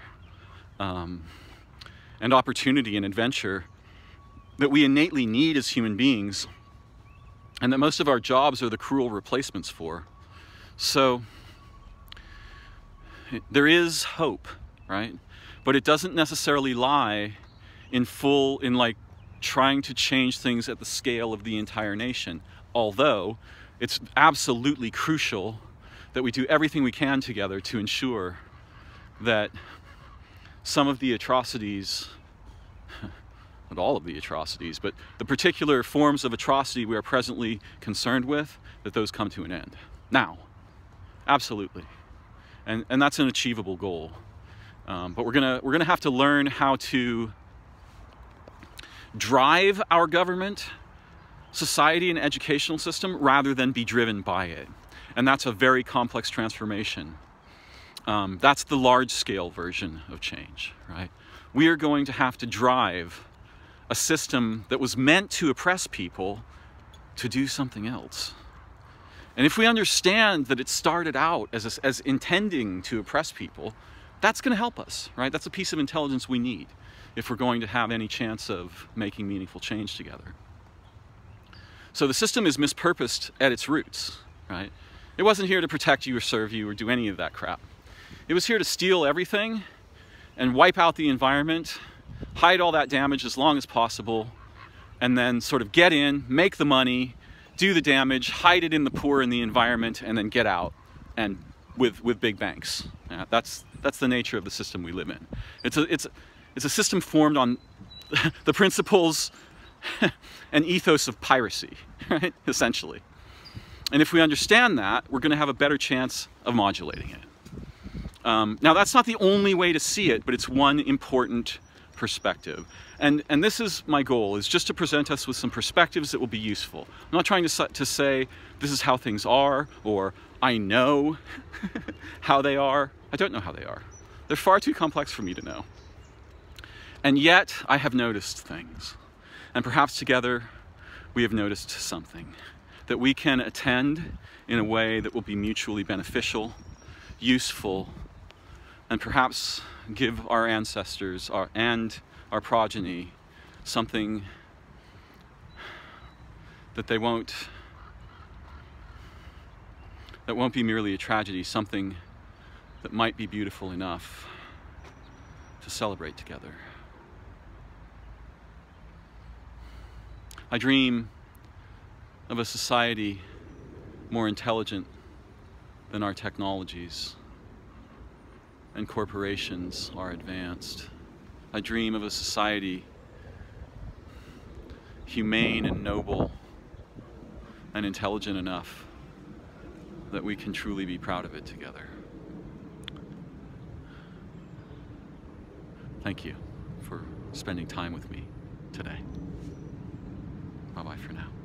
um, and opportunity and adventure that we innately need as human beings, and that most of our jobs are the cruel replacements for. So there is hope, right? But it doesn't necessarily lie in full in like trying to change things at the scale of the entire nation, although it's absolutely crucial that we do everything we can together to ensure that some of the atrocities, not all of the atrocities, but the particular forms of atrocity we are presently concerned with, that those come to an end. Now, absolutely. And, and that's an achievable goal. Um, but we're gonna, we're gonna have to learn how to drive our government, society, and educational system rather than be driven by it. And that's a very complex transformation. Um, that's the large-scale version of change, right? We are going to have to drive a system that was meant to oppress people to do something else. And if we understand that it started out as, a, as intending to oppress people, that's going to help us, right? That's a piece of intelligence we need if we're going to have any chance of making meaningful change together. So the system is mispurposed at its roots, right? It wasn't here to protect you or serve you or do any of that crap. It was here to steal everything and wipe out the environment, hide all that damage as long as possible, and then sort of get in, make the money, do the damage, hide it in the poor and the environment, and then get out and with, with big banks. Yeah, that's, that's the nature of the system we live in. It's a, it's, it's a system formed on the principles an ethos of piracy, right? Essentially. And if we understand that, we're going to have a better chance of modulating it. Um, now, that's not the only way to see it, but it's one important perspective. And, and this is my goal, is just to present us with some perspectives that will be useful. I'm not trying to, to say, this is how things are, or I know how they are. I don't know how they are. They're far too complex for me to know. And yet, I have noticed things. And perhaps together we have noticed something that we can attend in a way that will be mutually beneficial useful and perhaps give our ancestors our, and our progeny something that they won't, that won't be merely a tragedy, something that might be beautiful enough to celebrate together. I dream of a society more intelligent than our technologies and corporations are advanced. I dream of a society humane and noble and intelligent enough that we can truly be proud of it together. Thank you for spending time with me today. Bye-bye for now.